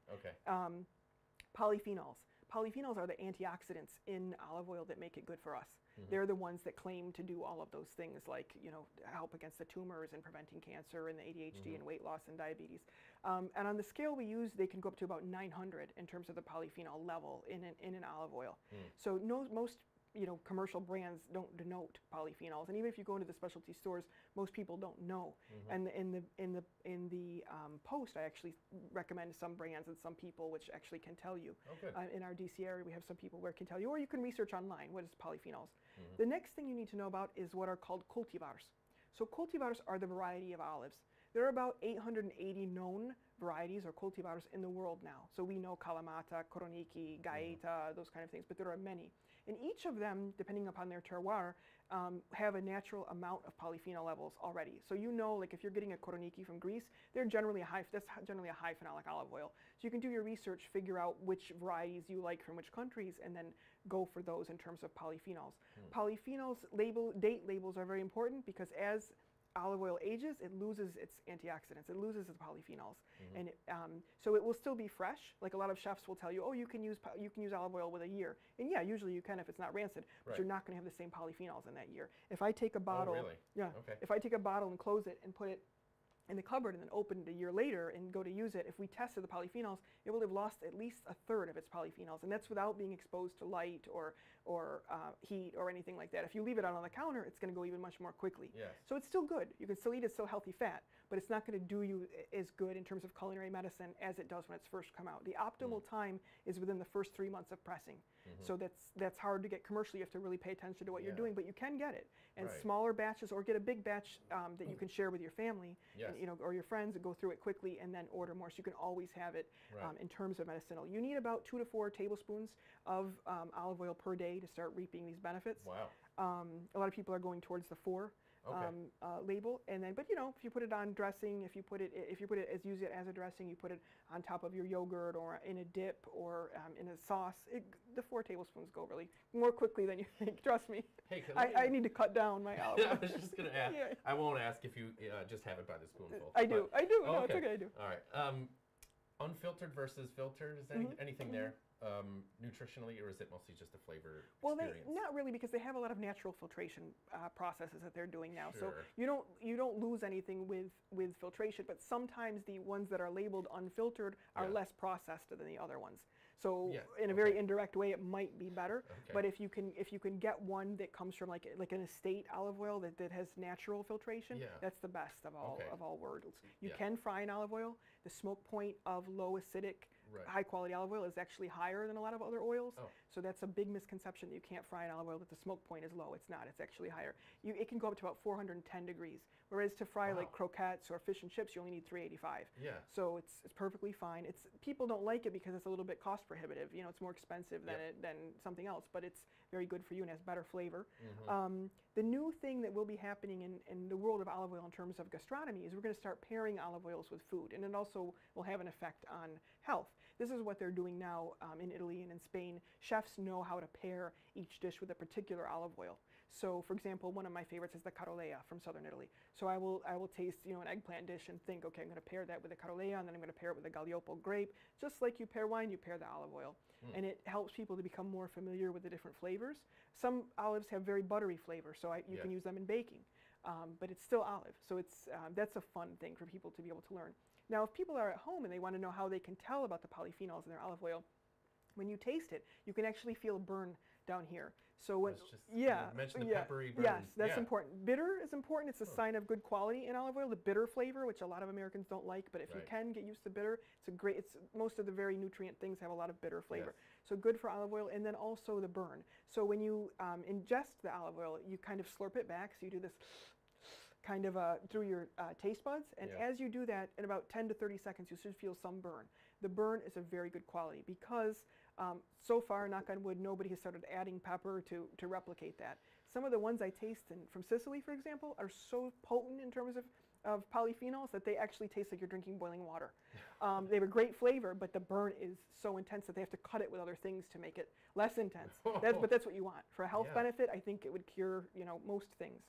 Polyphenols. Polyphenols are the antioxidants in olive oil that make it good for us. They're the ones that claim to do all of those things, like, you know, help against the tumors and preventing cancer and the ADHD and weight loss and diabetes. And on the scale we use, they can go up to about 900 in terms of the polyphenol level in an olive oil. So most you know, commercial brands don't denote polyphenols, and even if you go into the specialty stores, most people don't know. And in the post, I actually recommend some brands and some people which actually can tell you. In our DC area, we have some people where can tell you, or you can research online what is polyphenols. The next thing you need to know about is what are called cultivars. So cultivars are the variety of olives. There are about 880 known varieties or cultivars in the world now. So we know Kalamata, Koroniki, Gaeta, those kind of things, but there are many. And each of them, depending upon their terroir, have a natural amount of polyphenol levels already. So you know, like if you're getting a Koroniki from Greece, they're generally that's generally a high phenolic olive oil. So you can do your research, figure out which varieties you like from which countries, and then go for those in terms of polyphenols. Polyphenols date labels are very important because as olive oil ages, it loses its antioxidants, it loses its polyphenols, and it, so it will still be fresh. Like a lot of chefs will tell you, oh, you can use olive oil with a year, and yeah, usually you can if it's not rancid, but you're not going to have the same polyphenols in that year. If I take a bottle, if I take a bottle and close it and put it in the cupboard and then open it a year later and go to use it, if we tested the polyphenols, it will have lost at least a third of its polyphenols, and that's without being exposed to light or heat or anything like that. If you leave it out on the counter, it's going to go even much more quickly. So it's still good. You can still eat it, still healthy fat, but it's not going to do you as good in terms of culinary medicine as it does when it's first come out. The optimal time is within the first 3 months of pressing. So that's hard to get commercially. You have to really pay attention to what you're doing, but you can get it. And smaller batches, or get a big batch that you can share with your family, and, you know, or your friends, and go through it quickly and then order more, so you can always have it. In terms of medicinal, you need about 2 to 4 tablespoons of olive oil per day to start reaping these benefits. A lot of people are going towards the 4. Label, and then, but you know, if you put it on dressing, use it as a dressing, you put it on top of your yogurt or in a dip or in a sauce, the 4 tablespoons go really more quickly than you think. Trust me. Hey, I need to cut down my olive oil. I was just gonna ask. I won't ask if you just have it by the spoonful. I do. Oh, no, okay. It's okay. I do. All right. Unfiltered versus filtered. Is there anything there? Nutritionally, or is it mostly just a flavor experience? Well, not really, because they have a lot of natural filtration processes that they're doing now. So you don't lose anything with filtration, but sometimes the ones that are labeled unfiltered are less processed than the other ones. So in a very indirect way, it might be better. But if you can get one that comes from like an estate olive oil that has natural filtration, that's the best of all worlds. You can fry an olive oil. The smoke point of low acidic, high quality olive oil is actually higher than a lot of other oils, so that's a big misconception that you can't fry an olive oil that the smoke point is low. It's not. It's actually higher. It can go up to about 410 degrees, whereas to fry like croquettes or fish and chips, you only need 385. So it's perfectly fine. People don't like it because it's a little bit cost prohibitive. You know, it's more expensive than than something else, but it's very good for you and has better flavor. The new thing that will be happening in the world of olive oil in terms of gastronomy is we're going to start pairing olive oils with food, and it also will have an effect on health. This is what they're doing now in Italy and in Spain. Chefs know how to pair each dish with a particular olive oil. So, for example, one of my favorites is the Carolea from southern Italy. So I will taste, you know, an eggplant dish and think, okay, I'm going to pair that with a Carolea, and then I'm going to pair it with a Galliopo grape. Just like you pair wine, you pair the olive oil. And it helps people to become more familiar with the different flavors. Some olives have very buttery flavor, so you can use them in baking. But it's still olive, so that's a fun thing for people to be able to learn. Now, if people are at home and they want to know how they can tell about the polyphenols in their olive oil, when you taste it, you can actually feel a burn down here. So when, you mentioned the peppery burn. Yes, that's important. Bitter is important. It's a sign of good quality in olive oil. The bitter flavor, which a lot of Americans don't like, but if you can get used to bitter, most of the very nutrient things have a lot of bitter flavor. So good for olive oil, and then also the burn. So when you ingest the olive oil, you kind of slurp it back. So you do this kind of through your taste buds, and as you do that, in about 10 to 30 seconds, you should feel some burn. The burn is a very good quality because so far, knock on wood, nobody has started adding pepper to replicate that. Some of the ones I taste from Sicily, for example, are so potent in terms of polyphenols that they actually taste like you're drinking boiling water. They have a great flavor, but the burn is so intense that they have to cut it with other things to make it less intense. But that's what you want. For a health benefit, I think it would cure, you know, most things.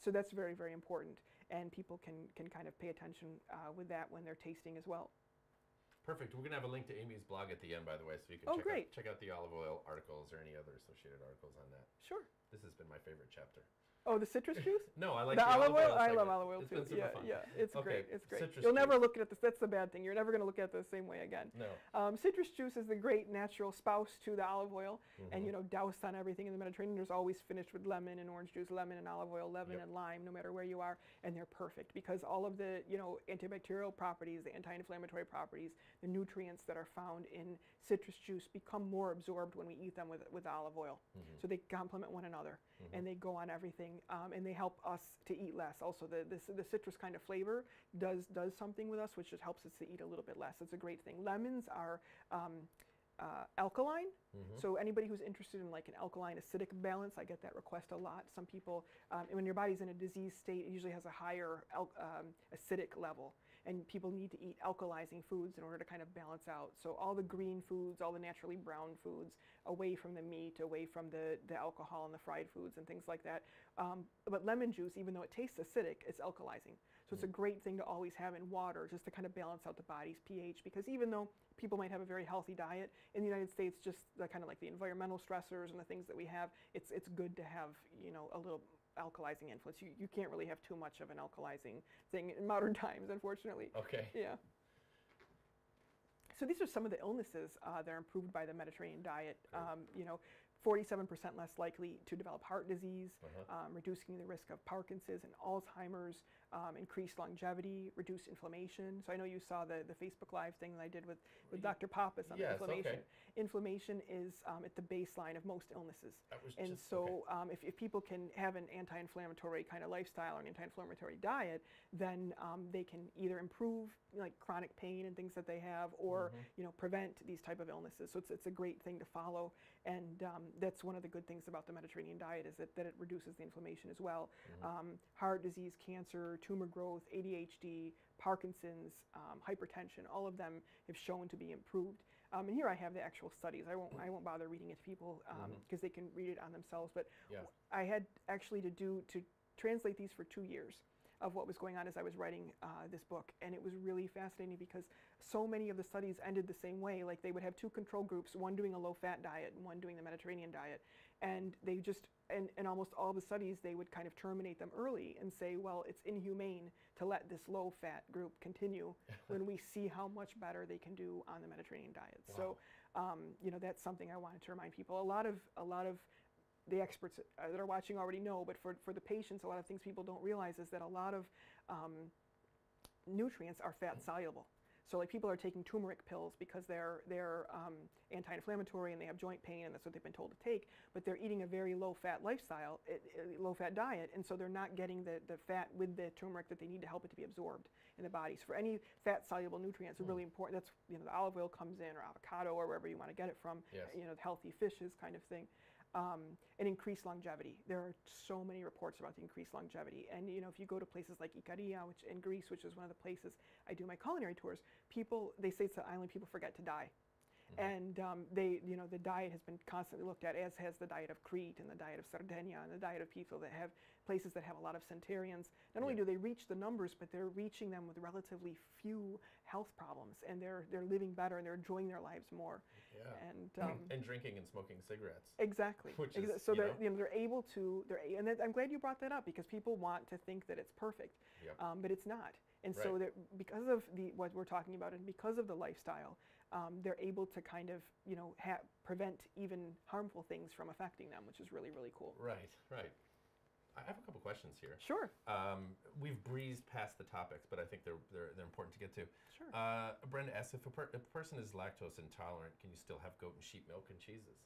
So that's very, very important, and people can kind of pay attention with that when they're tasting as well. Perfect. We're going to have a link to Amy's blog at the end, by the way, so you can check out the olive oil articles or any other associated articles on that. Sure. This has been my favorite chapter. Oh, the citrus juice? No, I like the olive oil. I love olive oil too. It's been super fun. Yeah, it's great. It's great. Citrus You'll never look at this. That's the bad thing. You're never going to look at it the same way again. No. Citrus juice is the great natural spouse to the olive oil, and you know, doused on everything in the Mediterranean. There's always finished with lemon and orange juice, lemon and olive oil, lemon and lime, no matter where you are, and they're perfect because all of the, you know, antibacterial properties, the anti-inflammatory properties, the nutrients that are found in citrus juice become more absorbed when we eat them with olive oil. So they complement one another, and they go on everything. And they help us to eat less. Also, the citrus kind of flavor does something with us, which just helps us to eat a little bit less. It's a great thing. Lemons are alkaline. Mm-hmm. So anybody who's interested in like an alkaline acidic balance, I get that request a lot. Some people, when your body's in a disease state, it usually has a higher acidic level, and people need to eat alkalizing foods in order to kind of balance out. So all the green foods, all the naturally brown foods, away from the meat, away from the alcohol and the fried foods and things like that. But lemon juice, even though it tastes acidic, it's alkalizing. So it's a great thing to always have in water, just to kind of balance out the body's pH, because even though people might have a very healthy diet, in the United States, just the kind of like the environmental stressors and the things that we have, it's good to have, you know, a little alkalizing influence. You can't really have too much of an alkalizing thing in modern times, unfortunately. Okay. Yeah. So these are some of the illnesses that are improved by the Mediterranean diet. Sure. 47% less likely to develop heart disease, reducing the risk of Parkinson's and Alzheimer's, increased longevity, reduced inflammation. So I know you saw the Facebook Live thing that I did with Dr. Pappas on inflammation. Okay. Inflammation is at the baseline of most illnesses. If people can have an anti-inflammatory kind of lifestyle or an anti-inflammatory diet, then they can either improve like chronic pain and things that they have, or prevent these type of illnesses. So it's a great thing to follow, and that's one of the good things about the Mediterranean diet, is that it reduces the inflammation as well. Heart disease, cancer, tumor growth, ADHD, Parkinson's, hypertension, all of them have shown to be improved. And here I have the actual studies. I won't bother reading it to people because they can read it on themselves. But I had actually to translate these for 2 years of what was going on as I was writing this book. And it was really fascinating because so many of the studies ended the same way. Like, they would have two control groups, one doing a low-fat diet and one doing the Mediterranean diet. And they just, and almost all the studies, they would kind of terminate them early and say, well, it's inhumane to let this low-fat group continue when we see how much better they can do on the Mediterranean diet. Wow. So, that's something I wanted to remind people. A lot of the experts that are watching already know, but for the patients, a lot of things people don't realize is that a lot of nutrients are fat soluble. So like, people are taking turmeric pills because they're anti-inflammatory and they have joint pain, and that's what they've been told to take, but they're eating a very low-fat lifestyle, low-fat diet, and so they're not getting the fat with the turmeric that they need to help it to be absorbed in the body. So for any fat-soluble nutrients are really important. That's, the olive oil comes in, or avocado, or wherever you want to get it from, the healthy fishes kind of thing. And increased longevity. There are so many reports about the increased longevity. And if you go to places like Ikaria, which in Greece, which is one of the places I do my culinary tours, people, they say it's the island people forget to die. And the diet has been constantly looked at, as has the diet of Crete and the diet of Sardegna and the diet of people that have places that have a lot of centenarians. Not only do they reach the numbers, but they're reaching them with relatively few health problems, and they're living better and they're enjoying their lives more. Yeah. And drinking and smoking cigarettes. Exactly. Which is, so they're able to. And I'm glad you brought that up, because people want to think that it's perfect, but it's not. And so that, because of what we're talking about, and because of the lifestyle, they're able to kind of prevent even harmful things from affecting them, which is really, really cool. Right, right. I have a couple questions here. Sure. We've breezed past the topics, but I think they're important to get to. Sure. Brenda asks, if a person is lactose intolerant, can you still have goat and sheep milk and cheeses?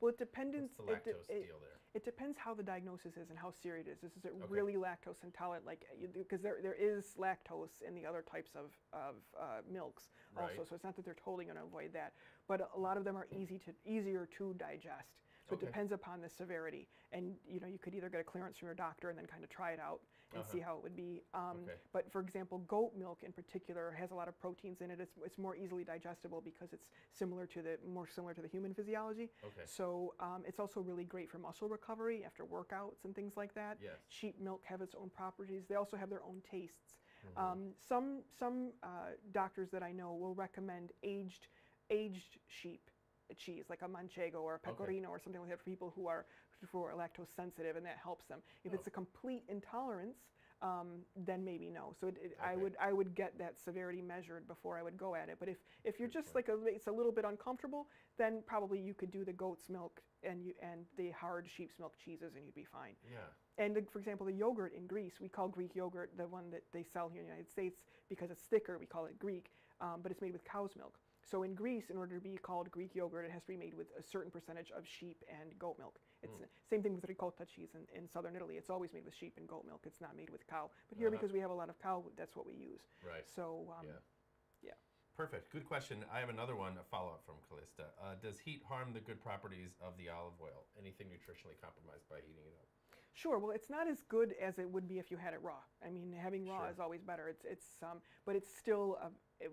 Well, it depends. What's the lactose deal there? It depends how the diagnosis is and how serious it is. Is it really lactose intolerant? Like, because there is lactose in the other types of milks also. So it's not that they're totally going to avoid that, but a lot of them are easier to digest. So it depends upon the severity, and you could either get a clearance from your doctor and then kind of try it out and see how it would be. But for example, goat milk in particular has a lot of proteins in it. It's more easily digestible because it's more similar to the human physiology. Okay. So it's also really great for muscle recovery after workouts and things like that. Yes. Sheep milk have its own properties. They also have their own tastes. Some doctors that I know will recommend aged sheep cheese, like a Manchego or a pecorino or something like that, for people who are lactose sensitive, and that helps them. If it's a complete intolerance, then maybe no. So I would get that severity measured before I would go at it. But if you're just like it's a little bit uncomfortable, then probably you could do the goat's milk and the hard sheep's milk cheeses, and you'd be fine. Yeah. And for example, the yogurt in Greece, we call Greek yogurt, the one that they sell here in the United States, because it's thicker, we call it Greek, but it's made with cow's milk. So in Greece, in order to be called Greek yogurt, it has to be made with a certain percentage of sheep and goat milk. It's the same thing with ricotta cheese in southern Italy. It's always made with sheep and goat milk. It's not made with cow. But here, because we have a lot of cow, that's what we use. Right. So, Perfect. Good question. I have another one, a follow-up from Callista. Does heat harm the good properties of the olive oil? Anything nutritionally compromised by heating it up? Sure. Well, it's not as good as it would be if you had it raw. I mean, having raw is always better. But it's still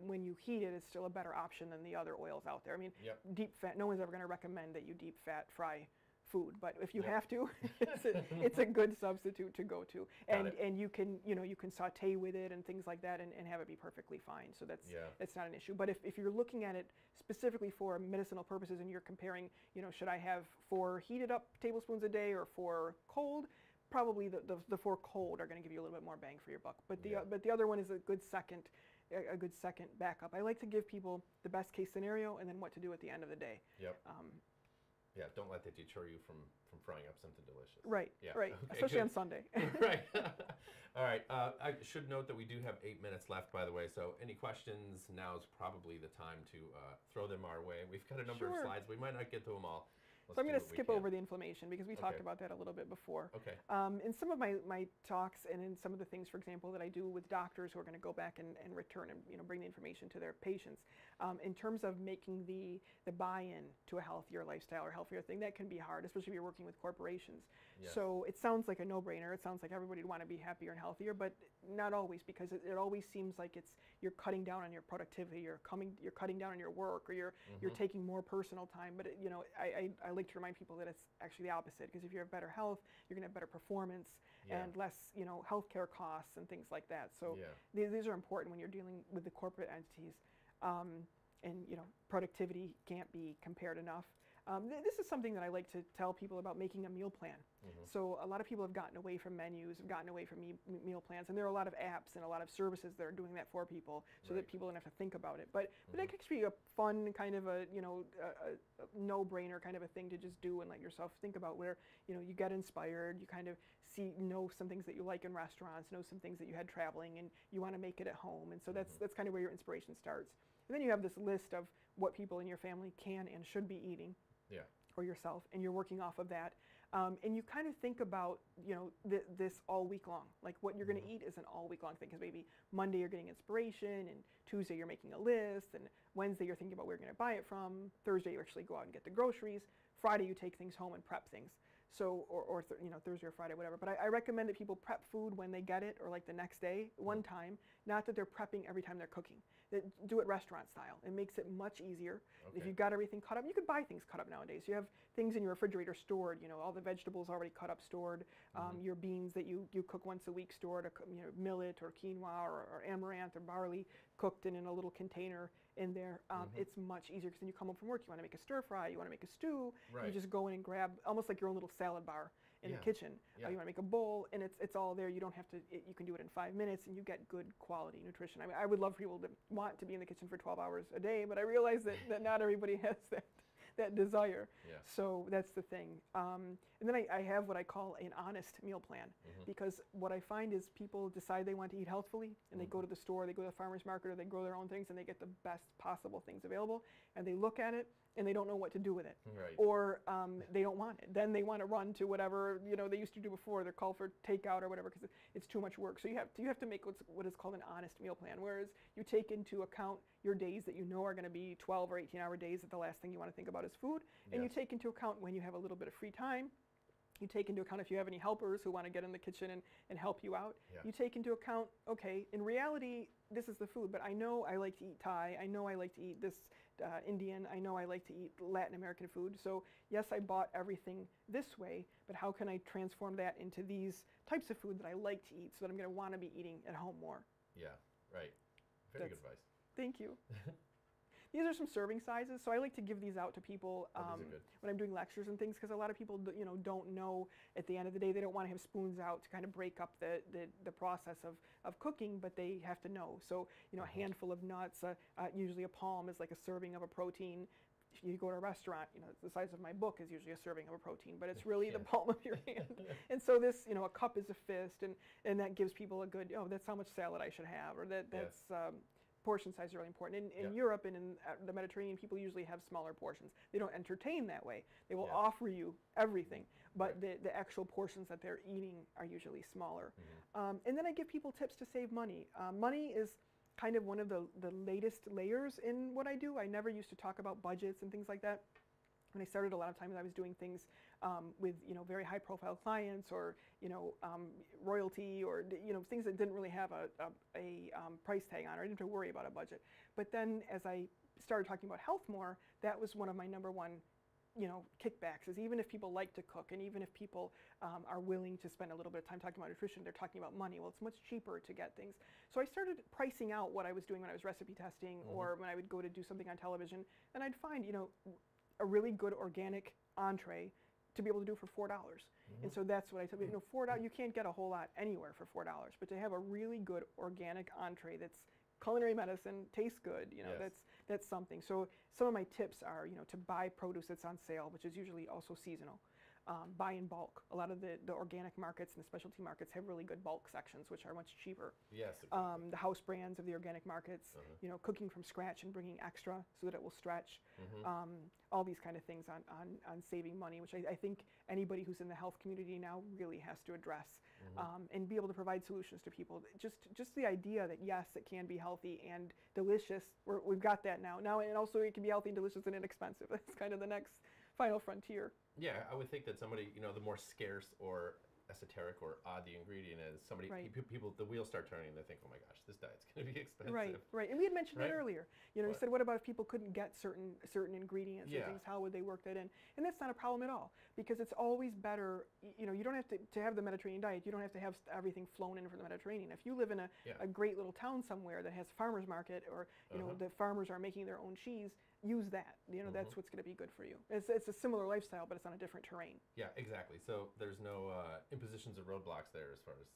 when you heat it, it's still a better option than the other oils out there. I mean, deep fat. No one's ever going to recommend that you deep fat fry food, but if you have to, it's a good substitute to go to, and you can saute with it and things like that, and have it be perfectly fine. So that's not an issue. But if you're looking at it specifically for medicinal purposes, and you're comparing, should I have 4 heated up tablespoons a day or 4 cold? Probably the 4 cold are going to give you a little bit more bang for your buck. But the but the other one is a good second backup. I like to give people the best case scenario and then what to do at the end of the day. Yeah, don't let that deter you from frying up something delicious. Right, right, okay, especially on Sunday. Right. All right, I should note that we do have 8 minutes left, by the way, so any questions, now is probably the time to throw them our way. We've got a number of slides. We might not get to them all. So I'm going to skip over the inflammation because we talked about that a little bit before. In some of my talks and in some of the things, for example, that I do with doctors who are going to go back and return and bring the information to their patients, in terms of making the buy-in to a healthier lifestyle or healthier thing, that can be hard, especially if you're working with corporations. So it sounds like a no-brainer. It sounds like everybody would want to be happier and healthier, but not always, because it always seems like you're cutting down on your productivity, you're cutting down on your work, or you're taking more personal time. But I like to remind people that it's actually the opposite, because if you have better health, you're going to have better performance and less, healthcare costs and things like that. So these are important when you're dealing with the corporate entities, and productivity can't be compared enough. This is something that I like to tell people about, making a meal plan. So a lot of people have gotten away from menus, have gotten away from meal plans, and there are a lot of apps and a lot of services that are doing that for people, so that people don't have to think about it. But that could be a fun kind of a no-brainer kind of a thing to just do and let yourself think about, where you get inspired, you kind of know some things that you like in restaurants, know some things that you had traveling, and you want to make it at home, and so that's kind of where your inspiration starts. And then you have this list of what people in your family can and should be eating. Or yourself, and you're working off of that, and you kind of think about this all week long. Like, what you're going to eat is an all week long thing, because maybe Monday you're getting inspiration, and Tuesday you're making a list, and Wednesday you're thinking about where you're going to buy it from, Thursday you actually go out and get the groceries, Friday you take things home and prep things. So or Thursday or Friday, whatever. But I recommend that people prep food when they get it, or like the next day, one time. Not that they're prepping every time they're cooking. That do it restaurant style. It makes it much easier. If you've got everything cut up, you could buy things cut up nowadays. You have things in your refrigerator stored. All the vegetables already cut up stored. Your beans that you cook once a week stored. Millet or quinoa or amaranth or barley cooked in a little container in there. It's much easier, because then you come home from work, you want to make a stir fry, you want to make a stew. You just go in and grab almost like your own little salad bar in the kitchen. You want to make a bowl, and it's all there. You don't have to. You can do it in 5 minutes, and you get good quality nutrition. I mean, I would love for people to want to be in the kitchen for 12 hours a day, but I realize that not everybody has that desire. So that's the thing. And then I have what I call an honest meal plan, because what I find is people decide they want to eat healthfully, and they go to the store, they go to the farmer's market, or they grow their own things, and they get the best possible things available, and they look at it and they don't know what to do with it, or they don't want it. Then they want to run to whatever they used to do before. They're called for takeout or whatever, because it's too much work. So you have to make what is called an honest meal plan, whereas you take into account your days that are going to be 12 or 18-hour days. That the last thing you want to think about is food, and you take into account when you have a little bit of free time. You take into account if you have any helpers who want to get in the kitchen and help you out. You take into account, okay, in reality, this is the food, but I know I like to eat Thai, I know I like to eat this Indian, I know I like to eat Latin American food. So yes, I bought everything this way, but how can I transform that into these types of food that I like to eat, so that I'm going to want to be eating at home more? Yeah, right. That's good advice. Thank you. These are some serving sizes, so I like to give these out to people when I'm doing lectures and things, because a lot of people don't know. At the end of the day, they don't want to have spoons out to kind of break up the process of cooking, but they have to know. So a handful of nuts, usually a palm is like a serving of a protein. If you go to a restaurant, the size of my book is usually a serving of a protein, but it's really the palm of your hand. And so this, a cup is a fist, and that gives people a good, that's how much salad I should have, or that's... Portion size is really important. In Europe and in the Mediterranean, people usually have smaller portions. They don't entertain that way. They will offer you everything, but the actual portions that they're eating are usually smaller. And then I give people tips to save money. Money is kind of one of the latest layers in what I do. I never used to talk about budgets and things like that. When I started, a lot of times I was doing things with, you know, very high profile clients, or, you know, royalty, or, you know, things that didn't really have a price tag on, or I didn't have to worry about a budget. But then as I started talking about health more, that was one of my number one, you know, kickbacks, is even if people like to cook, and even if people are willing to spend a little bit of time talking about nutrition, they're talking about money. Well, it's much cheaper to get things. So I started pricing out what I was doing when I was recipe testing, mm-hmm. or when I would go to do something on television, and I'd find, you know, a really good organic entree to be able to do for $4. Mm-hmm. And so that's what I said, you know, $4, you can't get a whole lot anywhere for $4, but to have a really good organic entree that's culinary medicine, tastes good, you know, yes. That's something. So some of my tips are, you know, to buy produce that's on sale, which is usually also seasonal. Buy in bulk. A lot of the organic markets and the specialty markets have really good bulk sections, which are much cheaper. Yes. The house brands of the organic markets, uh-huh. you know, cooking from scratch and bringing extra so that it will stretch. Mm-hmm. All these kind of things on saving money, which I think anybody who's in the health community now really has to address, mm-hmm. And be able to provide solutions to people. Just the idea that, yes, it can be healthy and delicious. We've got that now. Now, and also it can be healthy and delicious and inexpensive. That's kind of the next final frontier. Yeah, I would think that somebody, you know, the more scarce or esoteric or odd the ingredient is, somebody, right. people, the wheels start turning and they think, oh my gosh, this diet's going to be expensive. Right, right. And we had mentioned that earlier. You know, you said, what about if people couldn't get certain ingredients and things, how would they work that in? And that's not a problem at all, because it's always better, you know, you don't have to have the Mediterranean diet. You don't have to have everything flown in from the Mediterranean. If you live in a great little town somewhere that has a farmer's market, or, you know, the farmers are making their own cheese, use that. You know, that's what's going to be good for you. It's a similar lifestyle, but it's on a different terrain. Yeah, exactly. So there's no impositions of roadblocks there as far as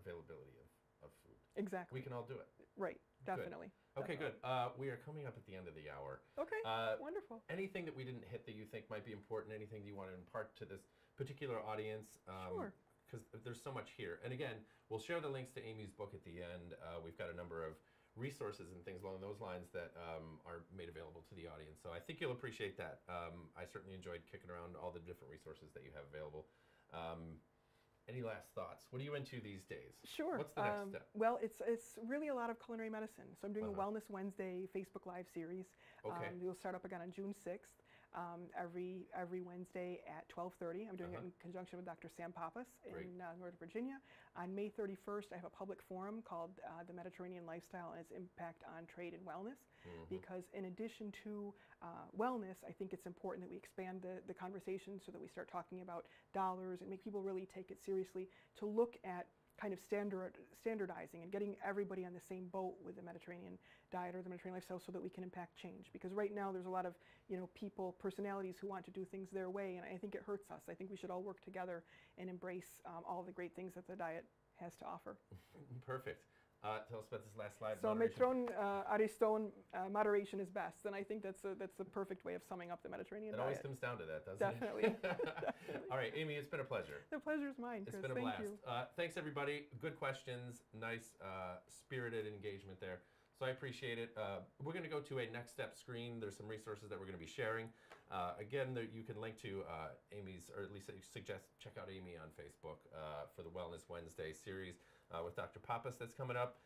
availability of food. Exactly. We can all do it. Right. Definitely. Good. Okay, definitely. Good. We are coming up at the end of the hour. Okay, wonderful. Anything that we didn't hit that you think might be important, anything that you want to impart to this particular audience? Sure. Because there's so much here. And again, we'll share the links to Amy's book at the end. We've got a number of resources and things along those lines that are made available to the audience. So I think you'll appreciate that. I certainly enjoyed kicking around all the different resources that you have available. Any last thoughts? What are you into these days? Sure. What's the next step? Well, it's really a lot of culinary medicine. So I'm doing a Wellness Wednesday Facebook Live series. Okay. We'll start up again on June 6th, every Wednesday at 12:30. I'm doing it in conjunction with Dr. Sam Pappas in Northern Virginia. On May 31st, I have a public forum called The Mediterranean Lifestyle and Its Impact on Trade and Wellness. Mm-hmm. Because in addition to wellness, I think it's important that we expand the conversation so that we start talking about dollars and make people really take it seriously. To look at kind of standardizing and getting everybody on the same boat with the Mediterranean diet or the Mediterranean lifestyle, so that we can impact change. Because right now there's a lot of, you know, people, personalities who want to do things their way, and I think it hurts us. I think we should all work together and embrace all the great things that the diet has to offer. Perfect. Tell us about this last slide. So metron ariston, moderation is best, and I think that's the perfect way of summing up the Mediterranean diet. It always comes down to that, doesn't it? Definitely. All right, Amy, it's been a pleasure. The pleasure's mine, Chris. It's been a blast. Thank you. Thanks, everybody. Good questions. Nice, spirited engagement there. So I appreciate it. We're going to go to a next step screen. There's some resources that we're going to be sharing. Again, you can link to Amy's, or at least suggest check out Amy on Facebook for the Wellness Wednesday series with Dr. Pappas that's coming up.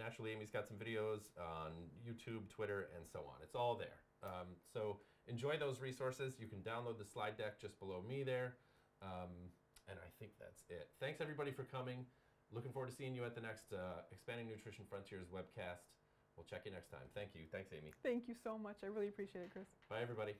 Naturally, Amy's got some videos on YouTube, Twitter, and so on. It's all there. So enjoy those resources. You can download the slide deck just below me there. And I think that's it. Thanks, everybody, for coming. Looking forward to seeing you at the next Expanding Nutrition Frontiers webcast. We'll check you next time. Thank you. Thanks, Amy. Thank you so much. I really appreciate it, Chris. Bye, everybody.